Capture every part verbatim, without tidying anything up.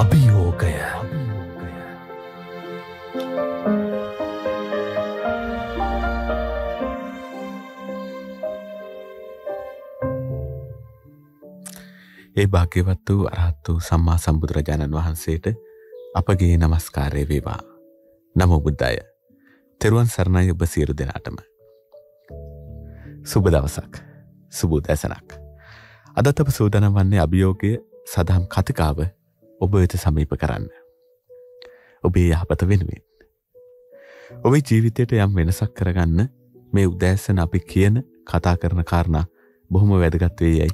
Abhiyogaya. ඒ භාග්‍යවත් වූ අරහතු සම්මා සම්බුදුරජාණන් වහන්සේට අපගේ නමස්කාරය වේවා. නමෝ බුද්දාය. තෙරුවන් සරණයි ඔබ සියලු දෙනාටම. සුබ දවසක්. සුබ උදෑසනක්. අදත් අප සූදානම් වන්නේ අභියෝගය සදහම් කතිකාව ඔබ වෙත සමීප කරන්න. ඔබේ යහපත වෙනුවෙන්. ඔබේ ජීවිතයට යම් වෙනසක් කරගන්න මේ උදෑසන අපි කියන කතා කරන කාරණා බොහොම වැදගත් වේ යයි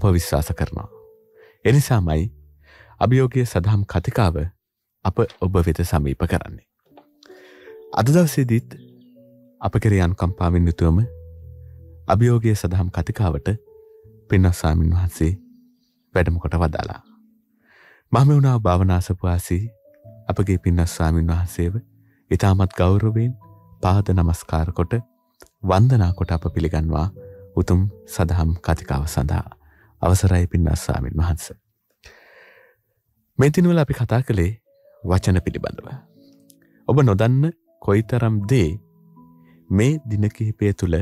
අප විශ්වාස කරනවා. එනිසාමයි අභියෝගය සදහම් කතිකාව අප ඔබ වෙත සමීප කරන්නේ. අද දවසේදීත් අප කෙරෙහි අනුකම්පාවෙන් යුතුවම අභියෝගය සදහම් කතිකාවට පින්වත් ස්වාමීන් වහන්සේ වැඩම කොට වදාලා. මහමෙව්නාව භාවනාසපවාසී අපගේ පින්වත් ස්වාමීන් වහන්සේව ඉතාමත් ගෞරවයෙන් පාද නමස්කාර කොට වන්දනා කොට අප පිළිගන්වා උතුම් සදහම් කතිකාව සඳහා අවසරයි පින්වත් ස්වාමීන් වහන්සේ. මේ දිනවල අපි කතා කළේ වචන පිළිබඳව. ඔබ නොදන්න කොයිතරම් දේ මේ දින කිහිපය තුළ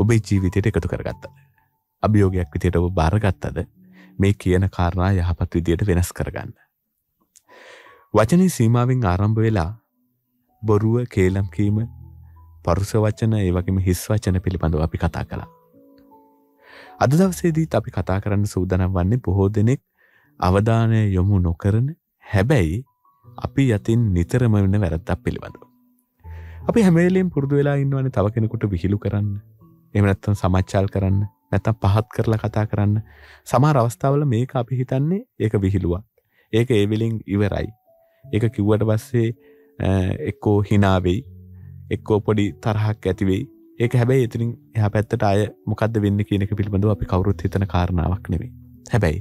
ඔබේ ජීවිතයට එකතු කරගත්තද? අභියෝගයක් විදියට ඔබ බාරගත්තද මේ කියන කාරණා යහපත් විදියට වෙනස් කරගන්න. වචනේ සීමාවෙන් ආරම්භ වෙලා බොරුව, කේලම් කීම, පරුස වචන, ඒ වගේම හිස් වචන පිළිබඳව අපි කතා කළා. අද දවසේදීත් අපි කතා කරන්න සූදානම් වන්නේ බොහෝ දෙනෙක් අවධානය යොමු නොකරන හැබැයි අපි යතින් නිතරම වෙන වැරද්දක් පිළිබඳව. අපි හැම වෙලෙම පුරුදු වෙලා ඉන්නවනේ තව කෙනෙකුට විහිළු කරන්න, එහෙම නැත්නම් සමාජාල් කරන්න, නැත්තම් පහත් කරලා කතා කරන්න. සමහර අවස්ථාවල මේක අපි හිතන්නේ ඒක විහිළුවක්. ඒක ඒ වෙලින් ඉවරයි. ඒක කිව්වට පස්සේ එක්කෝ hina වෙයි, එක්කෝ පොඩි තරහක් ඇති වෙයි. ඒක හැබැයි එතනින් එහා පැත්තට අය මොකද්ද වෙන්නේ කියන එක පිළිබඳව අපි කවුරුත් හිතන කාරණාවක් නෙමෙයි. හැබැයි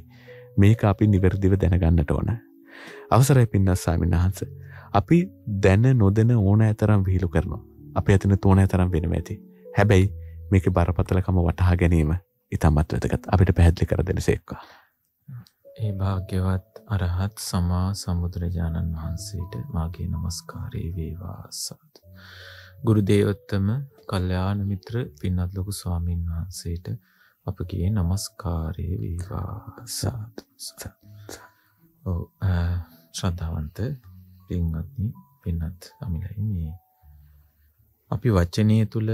මේක අපි නිවැරදිව දැනගන්නට ඕන. අවසරයි පින්වත් ස්වාමීන් වහන්සේ. අපි දැන නොදැන ඕනෑතරම් විහිළු කරනවා. අපි අතන තෝනෑතරම් වෙනවා ඇති. හැබැයි මේකේ බරපතලකම වටහා ගැනීම ඉතාමත් වැදගත්. අපිට පැහැදිලි කර දෙනසේක්වා. ඒ භාග්‍යවත් අරහත් සම්මා සම්බුදුරජාණන් වහන්සේට මාගේ නමස්කාරය වේවා. සාදු. ගුරු දේවෝත්තම කල්යාණ මිත්‍ර පින්වත් ලොකු ස්වාමීන් වහන්සේට අපගේ නමස්කාරය වේවා. සාදු. ඔව් ශ්‍රද්ධාවන්ත පින්වත්නි, පින්වත් අමිලයි, මේ අපි වචනය තුළ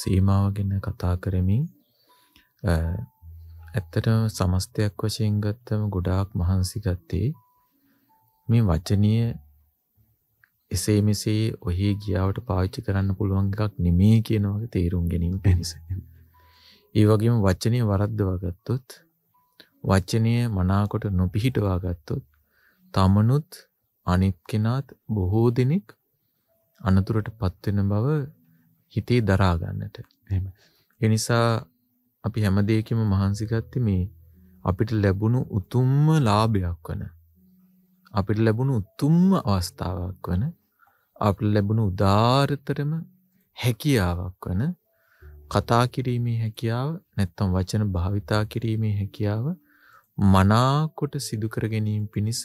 සීමාව ගැන කතා කරමින් ඇත්තටම සමස්තයක් වශයෙන් ගත්තම ගොඩාක් මහන්සි ගත්තේ මේ වචනීය එසේ මෙසේ ඔහි ගියාවට පාවිච්චි කරන්න පුළුවන් එකක් නෙමෙයි කියන වගේ තේරුම් ගැනීම පිණිස. ඒ වගේම වචනීය වරද්දවා ගත්තොත්, වචනීය මනාකොට නොපිහිටවා ගත්තොත් තමනුත් අනිත් කෙනාත් බොහෝ දෙනෙක් අනතුරටපත් වෙන බව හිතේ දරා ගන්නට. ඒ නිසා අපි හැම දෙයකම මහන්සි ගත්තේ මේ අපිට ලැබුණු උතුම්ම ලාභයක් වන, අපිට ලැබුණු උතුම්ම අවස්ථාවක් වන, අපිට ලැබුණු උදාාරතරම හැකියාවක් වන කතා කිරීමේ හැකියාව, නැත්නම් වචන භාවිතා කිරීමේ හැකියාව මනාකොට සිදු කර ගැනීම පිණිස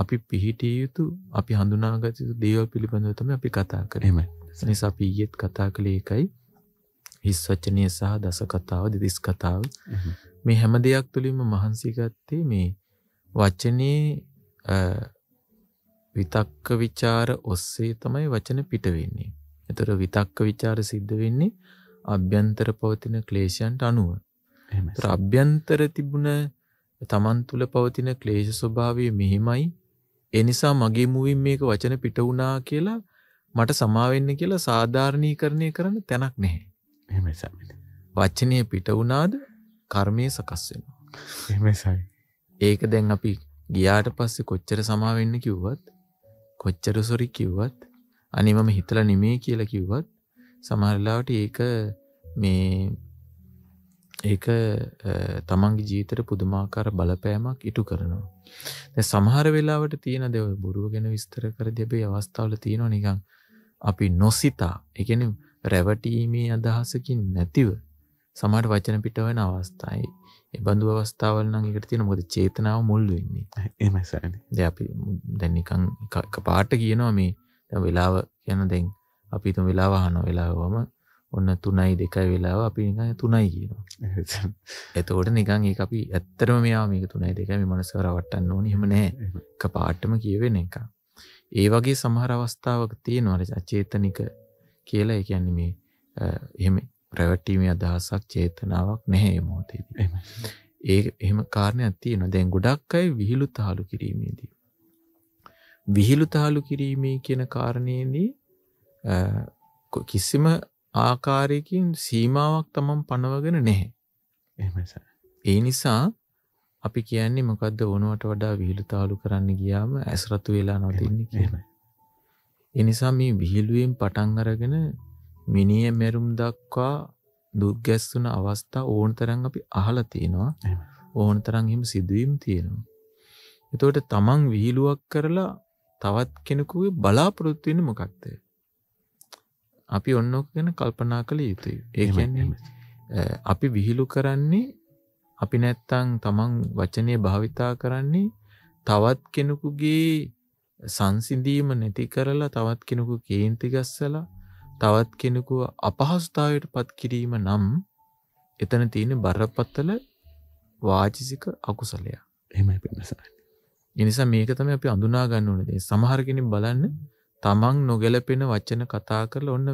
අපි පිහිටිය යුතු, අපි හඳුනාගත යුතු දේවල් පිළිබඳව තමයි අපි කතා කරන්නේ. නිසා අපි ඊයේත් කතා කළේ එකයි හිස් වචනය සහ දස කතාව, දෙතිස් කතාව. මේ හැම දෙයක් තුළින්ම මහන්සි ගත්තේ මේ වචනේ විතක්ක ਵਿਚාර ඔස්සේ තමයි වචන පිට වෙන්නේ. ඒතර විතක්ක ਵਿਚාර සිද්ධ වෙන්නේ අභ්‍යන්තර පවතින ක්ලේශයන්ට අනුව. ඒතර අභ්‍යන්තර තිබුණ තමන් තුළ පවතින ක්ලේශ ස්වභාවය මෙහිමයි. ඒ නිසා මගේ මුවින් මේක වචන පිට වුණා කියලා මට සමාවෙන්න කියලා සාධාරණීකරණය කරන්න තැනක් නැහැ. එහෙමයි සාමි. වචනේ පිට වුණාද කර්මයේ සකස් වෙනවා. එහෙමයි සාමි. ඒක දැන් අපි ගියාට පස්සේ කොච්චර සමාවෙන්න කිව්වත්, කොච්චර සොරි කිව්වත්, අනේ මම හිතලා නෙමෙයි කියලා කිව්වත් සමහර ලාවට ඒක මේ ඒක තමන්ගේ ජීවිතේට පුදුමාකාර බලපෑමක් ඉටු කරනවා. දැන් සමහර වෙලාවට තියෙන දේ ඔය බොරුව ගැන විස්තර කරදී අපි අවස්ථාවල තියෙනවා නිකන් අපි නොසිතා, ඒ කියන්නේ රැවටීමේ අදහසකින් නැතිව සමහර වචන පිට වෙන අවස්ථායි. ඒ බඳු අවස්ථාවල නම් ඒකට තියෙන මොකද චේතනාව මුල් වෙන්නේ. එහෙමයි සරනේ. දැන් අපි දැන් නිකන් එකපාරට කියනවා මේ දැන් වෙලාව කියන දැන් අපි තුන් වෙලාව අහනවා වෙලාවම ඔන්න තුනයි දෙකයි වෙලාව අපි නිකන් තුනයි කියනවා. එතකොට නිකන් ඒක අපි ඇත්තටම මෙයා මේක තුනයි දෙකයි මේ මනස රවට්ටන්න ඕනේ එහෙම නැහැ. එකපාරටම කියවෙන එක. ඒ වගේ සමහර අවස්ථාවක තියෙනවා චේතනික කියලා. ඒ කියන්නේ මේ එහෙම රැවටීමේ අදහසක් චේතනාවක් නැහැ මොහොතේදී. ඒ එහෙම කාරණයක් තියෙනවා. දැන් ගොඩක් අය විහිළු තහළු කිරීමේදී විහිළු තහළු කිරීමේ කියන කාරණේදී කිසිම ආකාරයකින් සීමාවක් තමන් පනවගෙන නැහැ. එහෙමයි සර්. ඒ නිසා අපි කියන්නේ මොකද්ද ඕනවට වඩා විහිළු තාලු කරන්න ගියාම ඇස් රතු වෙලා නැතිනේ කියන්නේ. ඒ නිසා මේ විහිළුවෙන් පටන් අරගෙන මිනිය මෙරුම් දක්වා දුක්ගැස්සුන අවස්ථා ඕනතරම් අපි අහලා තිනවා. ඕනතරම් හිම සිදුවීම් තියෙනවා. එතකොට තමන් විහිළුවක් කරලා තවත් කෙනෙකුගේ බලාපොරොත්තු වෙන්නේ මොකක්ද? අපි ඔන්න ඔක ගැන කල්පනා කළ යුතුයි. ඒ කියන්නේ අපි විහිළු කරන්නේ අපි නැත්තම් තමන් වචනේ භාවිතා කරන්නේ තවත් කෙනෙකුගේ සංසිඳීම නැති කරලා තවත් කෙනෙකු කේන්ති ගස්සලා තවත් කෙනෙකු අපහසුතාවයට පත් කිරීම නම් එතන තියෙන බරපතල වාචික අකුසලය. එහෙමයි පින්නසන්නේ. ඒ නිසා මේක තමයි අපි අඳුනා ගන්න ඕනේ දේ. සමහර කෙනෙක් බලන්න තමන් නොගැලපෙන වචන කතා කරලා ඔන්න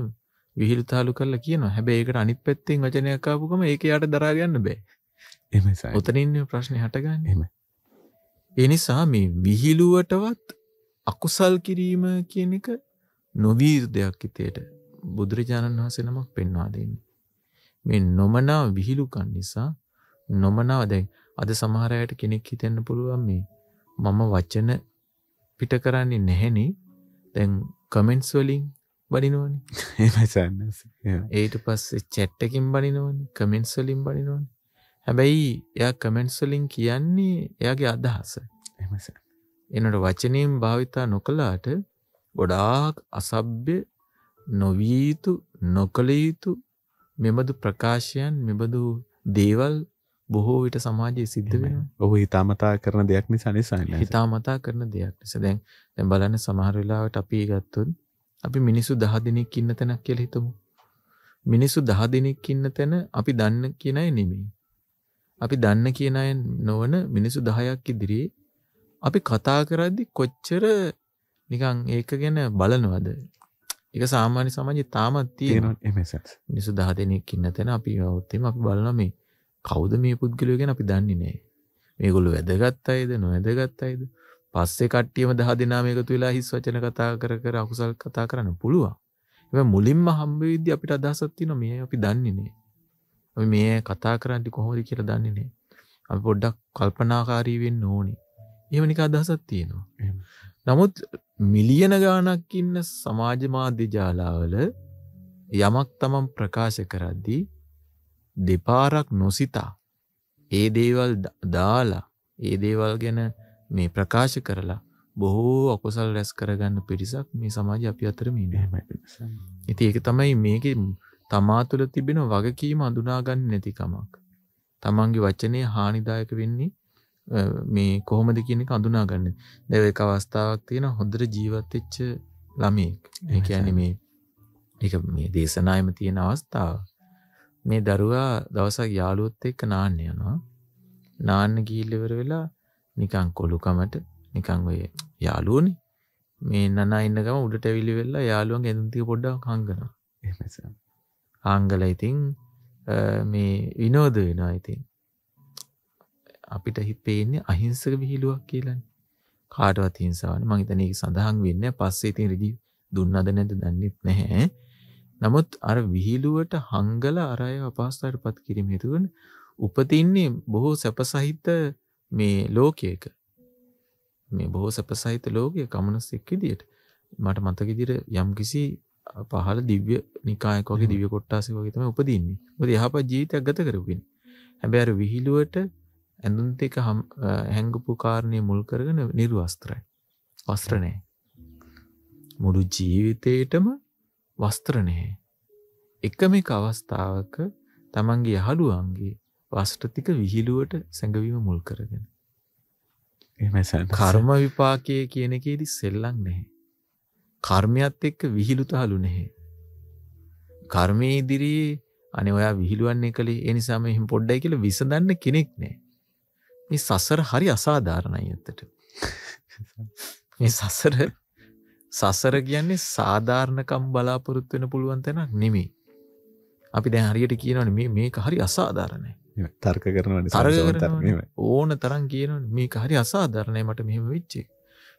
විහිළුතාලු කරලා කියනවා. හැබැයි ඒකට අනිත් පැත්තෙන් වචනයක් ආපුවම ඒක යාට දරා ගන්න බෑ. ඔතනින් ප්‍රශ්නේ හටගන්නේ. එහෙමයි. ඒ නිසා මේ විහිළුවටවත් අකුසල් කිරීම කියන එක නොවිය දෙයක් හිතේට බුදුරජාණන් වහන්සේ නමක් පෙන්වා දෙන්නේ. මේ නොමනාව විහිළුකම් නිසා නොමනාව දැන් අද සමහර අයට කෙනෙක් හිතෙන්න පුළුවන් මේ මම වචන පිට කරන්නේ නැහෙනේ. දැන් කමෙන්ට්ස් වලින් බනිනවනේ. එහෙමයි සන්නස්. ඊට පස්සේ chat එකකින් බනිනවනේ. කමෙන්ට්ස් වලින් බනිනවනේ. හැබැයි එයා කමෙන්ට්ස් වලින් කියන්නේ එයාගේ අදහස. එහෙමයි සර්. එනකොට වචනයෙන් භාවිතා නොකලාට ගොඩාක් අසභ්‍ය නොවිය යුතු නොකළ යුතු මෙබඳු ප්‍රකාශයන් මෙබඳු දේවල් බොහෝ විට සමාජයේ සිද්ධ වෙනවා. ඔහු හිතාමතා කරන දෙයක් නිසා නෙවෙයි. හිතාමතා කරන දෙයක් නිසා. දැන් දැන් බලන්න සමහර වෙලාවට අපි ගත්තොත් අපි මිනිස්සු දහ දෙනෙක් ඉන්න තැනක් කියලා හිතමු. මිනිස්සු දහ දෙනෙක් ඉන්න තැන අපි දන්න කියන අය නෙමෙයි. අපි දන්න කියන අය නොවන මිනිස්සු දහයක් ඉදිරියේ අපි කතා කරද්දී කොච්චර නිකන් ඒක ගැන බලනවද? ඒක සාමාන්‍ය සමාජයේ තාමත් තියෙනවා. මිනිස්සු දහ දෙනෙක් ඉන්න තැන අපි වොත්තේම අපි බලනවා මේ කවුද මේ පුද්ගලයා ගැන අපි දන්නේ නැහැ. මේගොල්ලෝ වැදගත් අයද නොවැදගත් අයද? පස්සේ කට්ටියම දහ දෙනාම එකතු වෙලා හිස් වචන කතා කර කර අකුසල් කතා කරන්න පුළුවන්. හැබැයි මුලින්ම හම්බ වෙද්දී අපිට අදහසක් තියෙනවා මේ අපි දන්නේ නැහැ. අපි මේ කතා කරන්නේ කොහොමද කියලා දන්නේ නැහැ. අපි පොඩ්ඩක් කල්පනාකාරී වෙන්න ඕනේ. එහෙම නික අදහසක් තියෙනවා. නමුත් මිලියන ගාණක් ඉන්න සමාජ මාධ්‍ය ජාලාවල යමක් තමන් ප්‍රකාශ කරද්දී දෙපාරක් නොසිතා ඒ දේවල් දාලා ඒ දේවල් ගැන මේ ප්‍රකාශ කරලා බොහෝ අකුසල් රැස් කරගන්න පිරිසක් මේ සමාජයේ අපි අතරම ඉන්නේ. ඉතින් ඒක තමයි මේකේ තමා තුළ තිබෙන වගකීම අඳුනාගන්නේ නැතිකමක්. තමන්ගේ වචනේ හානිදායක වෙන්නේ මේ කොහොමද කියන එක අඳුනාගන්න. දැන් ඒක අවස්ථාවක් තියෙන හොඳට ජීවත් වෙච්ච ළමයෙක්. ඒ කියන්නේ මේ ඒක මේ දේශනායම තියෙන අවස්ථාව. මේ දරුවා දවසක් යාළුවොත් එක්ක නාන්න යනවා. නාන්න ගිහිල්ලා ඉවර වෙලා නිකන් කොළුකමට නිකන් ඔය යාළුවනේ මේ නනා ඉන්න ගම උඩට ඇවිලි වෙලා යාළුවන්ගේ ඇඳුම් ටික පොඩ්ඩක් හංගනවා. එහෙමයි. ආංගල ඉතින් මේ විනෝද වෙනවා. ඉතින් අපිට හිතෙන්නේ අහිංසක විහිළුවක් කියලානේ. කාටවත් හිංසාවන්නේ මං හිතන්නේ ඒක සඳහන් වෙන්නේ පස්සේ ඉතින් රිදි දුන්නද නැද්ද දන්නේ නැහැ. නමුත් අර විහිළුවට හංගලා අර අය අපහසුතාවටපත් කිරීම හේතුවෙන් උපතින්නේ බොහෝ සැපසහිත මේ ලෝකයක. මේ බොහෝ සැපසහිත ලෝකයේ කමනසෙක් විදියට මට මතක විදියට යම්කිසි පහළ දිව්‍ය නිකායක වගේ දිව්‍ය කොටාසක වගේ තමයි උපදින්නේ. මොකද යහපත් ජීවිතයක් ගත කරපු කෙනෙක්. හැබැයි අර විහිළුවට ඇඳුම් ටික හැංගපු කාරණේ මුල් කරගෙන නිර්වස්ත්‍රයි. වස්ත්‍ර නැහැ. මුළු ජීවිතේටම වස්ත්‍ර නැහැ. එකම එක අවස්ථාවක තමන්ගේ යහළුවන්ගේ වාසටතික විහිළුවට සැඟවීම මුල් කරගෙන. එහෙමයි. කර්ම විපාකයේ කියන එකේදී සෙල්ලම් නැහැ. කර්මයත් එක්ක විහිළු තහළු නැහැ. කර්මයේ ඉදිරියේ අනේ ඔයා විහිළුවන්නේ කලේ ඒ නිසා මේ හිම් පොඩ්ඩයි කියලා විසඳන්න කෙනෙක් නැහැ. මේ සසර හරි අසාධාරණයි ඇත්තට. මේ සසර සසර කියන්නේ සාධාරණකම් බලාපොරොත්තු වෙන්න පුළුවන් තැනක් නෙමෙයි. අපි දැන් හරියට කියනවනේ මේ මේක හරි අසාධාරණයි. තර්ක කරනවනේ සාධාරණ ඕන තරම් කියනවනේ මේක හරි අසාධාරණයි මට මෙහෙම වෙච්ච එක.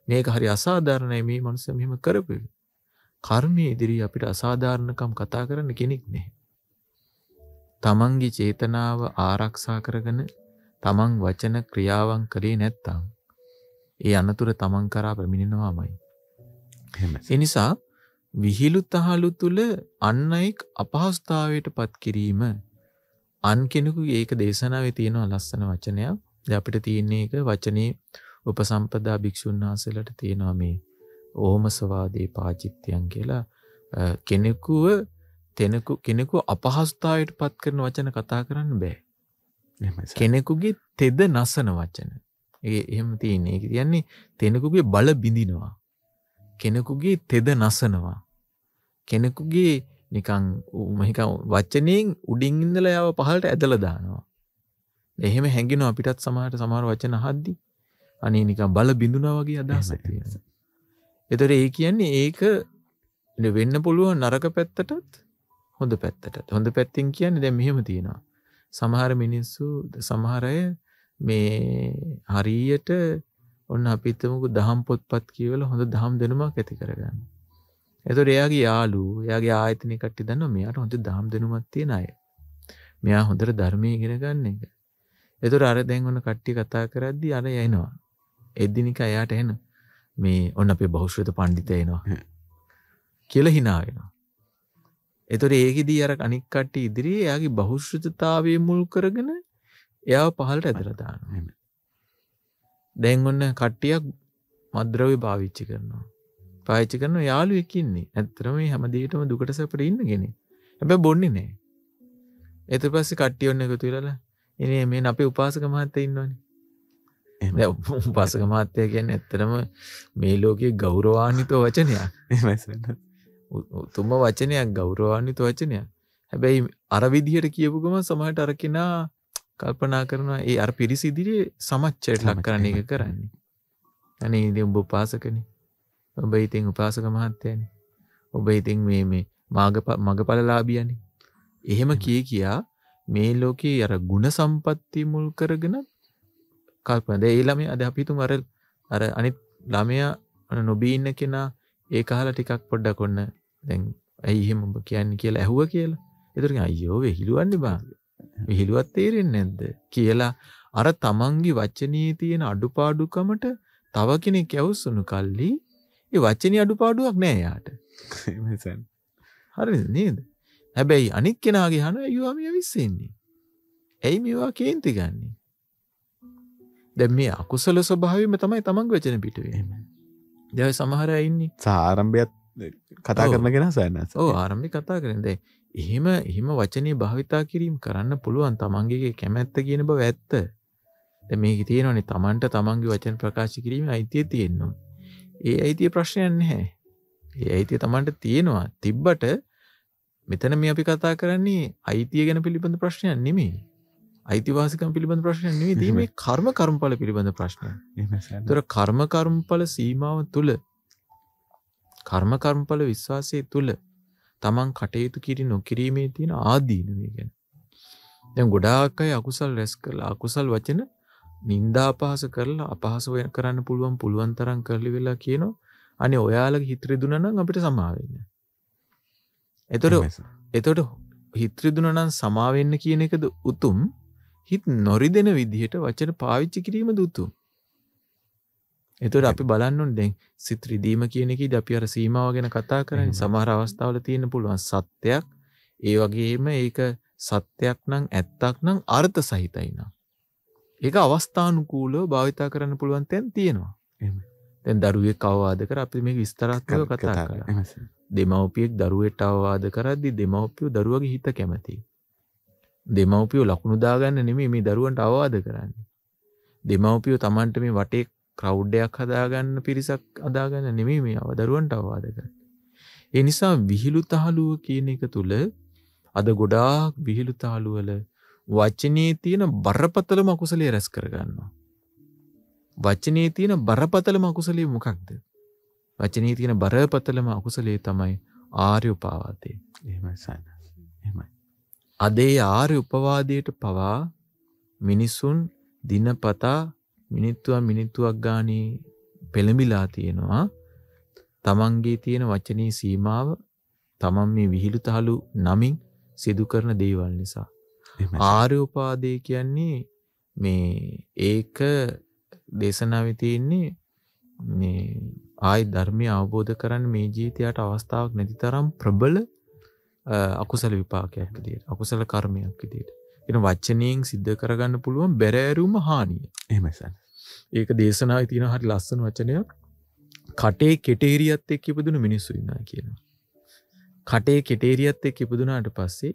මේක හරි අසාධාරණයි මේ මනුස්සයා මෙහෙම කරපු එක. කර්මයේ ඉදිරියේ අපිට අසාධාරණකම් කතා කරන්න කෙනෙක් නැහැ. තමන්ගේ චේතනාව ආරක්ෂා කරගෙන තමන් වචන ක්‍රියාවන් කලේ නැත්තම් ඒ අනතුර තමන් කරා පැමිණෙනවාමයි. ඒ නිසා විහිළු තහළු තුල අන් අයෙක් අපහසුතාවයටපත් කිරීම අන් කෙනෙකුගේ ඒක දේශනාවේ තියෙන ලස්සන වචනයක්. දැන් අපිට තියෙන එක වචනේ උපසම්පදා භික්ෂුන් වහන්සේලාට තියෙනවා මේ ඕමසවාදී පාචිත්‍යයන් කියලා කෙනෙකුව තෙනෙකු කෙනෙකු අපහසුතාවයට පත් කරන වචන කතා කරන්න බෑ. කෙනෙකුගේ තෙද නසන වචන. ඒ එහෙම තියෙන. ඒ කියන්නේ තෙනෙකුගේ බල බිඳිනවා. කෙනෙකුගේ තෙද නසනවා. කෙනෙකුගේ නිකන් මහිකන් වචනෙන් උඩින් ඉඳලා යව පහළට ඇදලා දානවා. එහෙම හැංගිනවා අපිටත් සමහරට සමහර වචන අහද්දි අනේ නිකන් බල බිඳුනා වගේ අදහසක් තියෙනවා. එතකොට ඒ කියන්නේ ඒක වෙන්න පුළුවන් නරක පැත්තටත් හොඳ පැත්තටත්. හොඳ පැත්තෙන් කියන්නේ දැන් මෙහෙම තියෙනවා. සමහර මිනිස්සු සමහර අය මේ හරියට ඔන්න අපි හිතමුකෝ දහම් පොත්පත් කියවලා හොඳ දහම් දෙනුමක් ඇති කරගන්න. එතකොට එයාගේ යාළුවෝ, එයාගේ ආයතනයේ කට්ටිය දන්නවා මෙයාට හොඳ දහම් දෙනුමක් තියෙන අය. මෙයා හොඳට ධර්මයේ ඉගෙන ගන්න එක. එතකොට අර දැන් ඔන්න කට්ටිය කතා කරද්දී අර එනවා. එදිනික එයාට එනවා. මේ ඔන්න අපේ බෞද්ධ පඬිතය එනවා කියලා hina වෙනවා. ඒතොර ඒකෙදී අර අනික් කට්ටිය ඉදිරියේ එයාගේ බෞද්ධතාවයේ මුල් කරගෙන එයාව පහළට ඇදලා දානවා. දැන් ඔන්න කට්ටියක් මද්ද්‍රව්‍ය පාවිච්චි කරනවා. පාවිච්චි කරන යාළුවෙක් ඉන්නේ. ඇත්තටම මේ හැම දෙයකටම දුකට සැපට ඉන්න කෙනෙක්. හැබැයි බොන්නේ නැහැ. ඊට පස්සේ කට්ටිය ඔන්න එකතු වෙලා ඉන්නේ මේ අපේ උපාසක මහත්තයා ඉන්නවනේ. එහෙනම් උපාසක මහත්තයා කියන්නේ ඇත්තටම මේ ලෝකයේ ගෞරවාන්විත වචනයක්. එහෙමයි. උතුම්ම වචනයක් ගෞරවාන්විත වචනයක්. හැබැයි අර විදිහට කියපු ගමන් සමහරට අර කෙනා කල්පනා කරනවා ඒ අර පිරිස ඉදිරියේ සමච්චයට ලක් කරන්න එක කරන්නේ. අනේ ඉතින් ඔබ උපාසකනේ. ඔබ ඉතින් උපාසක මහත්තයානේ. ඔබ ඉතින් මේ මේ මාග මගපලලාභියානේ. එහෙම කී කියා මේ ලෝකයේ අර ಗುಣ සම්පatti මුල් කරගෙන කල්පනා. දැන් ඒ ළමයා අද අපි තුම අර අර අනිත් ළමයා නොබී ඉන්න කෙනා ඒක අහලා ටිකක් පොඩ්ඩක් ඔන්න දැන් ඇයි එහෙම ඔබ කියන්නේ කියලා ඇහුවා කියලා. ඒතර කියන අයියෝ වෙහිලුවන්නේ බා. වෙහිලුවක් තේරෙන්නේ නැද්ද කියලා අර තමන්ගේ වචනේ තියෙන අඩුපාඩුකමට තව කෙනෙක් ඇවුසුණු කල්ලි ඒ වචනේ අඩුපාඩුවක් නෑ යාට. හරිද නේද? හැබැයි අනිත් කෙනාගේ අහන අයියෝ මේ විශ්සෙන්නේ. ඇයි මේවා කේන්ති ගන්නේ? දැන් මේ අකුසල ස්වභාවයම තමයි තමන්ගේ වචන පිට වෙන්නේ. දැන් සමහර අය ඉන්නේ සහ ආරම්භයත් කතා කරන කෙනා සයන්ස්. ඔව් ආරම්භේ කතා කරන්නේ. දැන් එහෙම එහෙම වචනේ භාවිතා කිරීම කරන්න පුළුවන් තමන්ගේ කැමැත්ත කියන බව ඇත්ත. දැන් මේකේ තියෙනවනේ තමන්ට තමන්ගේ වචන ප්‍රකාශ කිරීමේ අයිතිය තියෙනවා. ඒ අයිතිය ප්‍රශ්නයක් නැහැ. ඒ අයිතිය තමන්ට තියෙනවා. තිබ්බට මෙතන මේ අපි කතා කරන්නේ අයිතිය ගැන පිළිබඳ ප්‍රශ්නයක් නෙමෙයි. අයිතිවාසිකම් පිළිබඳ ප්‍රශ්නයක් නෙවෙයි මේ කර්ම කර්මඵල පිළිබඳ ප්‍රශ්නයක්. ඒතර කර්ම කර්මඵල සීමාව තුල කර්ම කර්මඵල විශ්වාසයේ තුල තමන් කටයුතු කිරි නොකිරීමේ තියෙන ආදීනවය ගැන. දැන් ගොඩාක් අය අකුසල් රැස් කරලා අකුසල් වචන නින්දා අපහාස කරලා අපහාස වෙන කරන්න පුළුවන් පුළුවන් තරම් කරලි වෙලා කියනවා. අනේ ඔයාලගේ හිත රිදුනා නම් අපිට සමා වෙන්න. ඒතර ඒතර හිත රිදුනා නම් සමා වෙන්න කියන එකද උතුම්? හිත නොරිදෙන විදිහට වචන පාවිච්චි කිරීම දුතු. ඒතකොට අපි බලන්න ඕනේ දැන් සිත රිදීම කියන එකේදී අපි අර සීමාව ගැන කතා කරන්නේ සමහර අවස්ථාවල තියෙන පුළුවන් සත්‍යයක්. ඒ වගේම ඒක සත්‍යයක් නම් ඇත්තක් නම් අර්ථ සහිතයි නම්. ඒක අවස්ථානුකූලව භාවිතා කරන්න පුළුවන් තැන් තියෙනවා. එහෙමයි. දැන් දරුවෙක් අවවාද කර අපි මේක විස්තරාත්මකව කතා කරා. එහෙමයි. දෙමව්පියෙක් දරුවෙට අවවාද කරද්දී දෙමව්පියෝ දරුවගේ හිත කැමතියි. දෙමව්පියෝ ලකුණු දාගන්න නෙමෙයි මේ දරුවන්ට අවවාද කරන්නේ. දෙමව්පියෝ Tamanට මේ වටේ ක්‍රවුඩ් එකක් හදාගන්න පිරිසක් අදාගන්න නෙමෙයි මේ දරුවන්ට අවවාද කරන්නේ. ඒ නිසා විහිළු තහලුව කියන එක තුල අද ගොඩාක් විහිළු තහලුව වල වචනේ තියෙන බරපතලම අකුසලයේ රැස් කරගන්නවා. වචනේ තියෙන බරපතලම අකුසලයේ මොකක්ද? වචනේ තියෙන බරපතලම අකුසලයේ තමයි ආර්ය උපවාදය. එහෙමයි සයන. එහෙමයි. අදේ ආර්ය උපවාදයට පවා මිනිසුන් දිනපතා මිනිත්තුවක් මිනිත්තුවක් ගානේ පෙළඹිලා තියෙනවා. තමන්ගේ තියෙන වචනේ සීමාව තමන් මේ විහිළු තහළු නමින් සිදු කරන දේවල් නිසා. ආර්ය උපවාදය කියන්නේ මේ ඒක දේශනාවේ තියෙන්නේ මේ ආයි ධර්මය අවබෝධ කරන්න මේ ජීවිතයට අවස්ථාවක් නැති තරම් ප්‍රබල අකුසල විපාකයක් විදියට අකුසල කර්මයක් විදියට එන වචනයෙන් සිද්ධ කරගන්න පුළුවන් බැරෑරුම හානිය. එහෙමයි සර්. ඒක දේශනාවේ තියෙන හරි ලස්සන වචනයක්. කටේ කෙටේරියත් එක්ක ඉපදුණු මිනිස්සු ඉන්නා කියනවා. කටේ කෙටේරියත් එක්ක ඉපදුනාට පස්සේ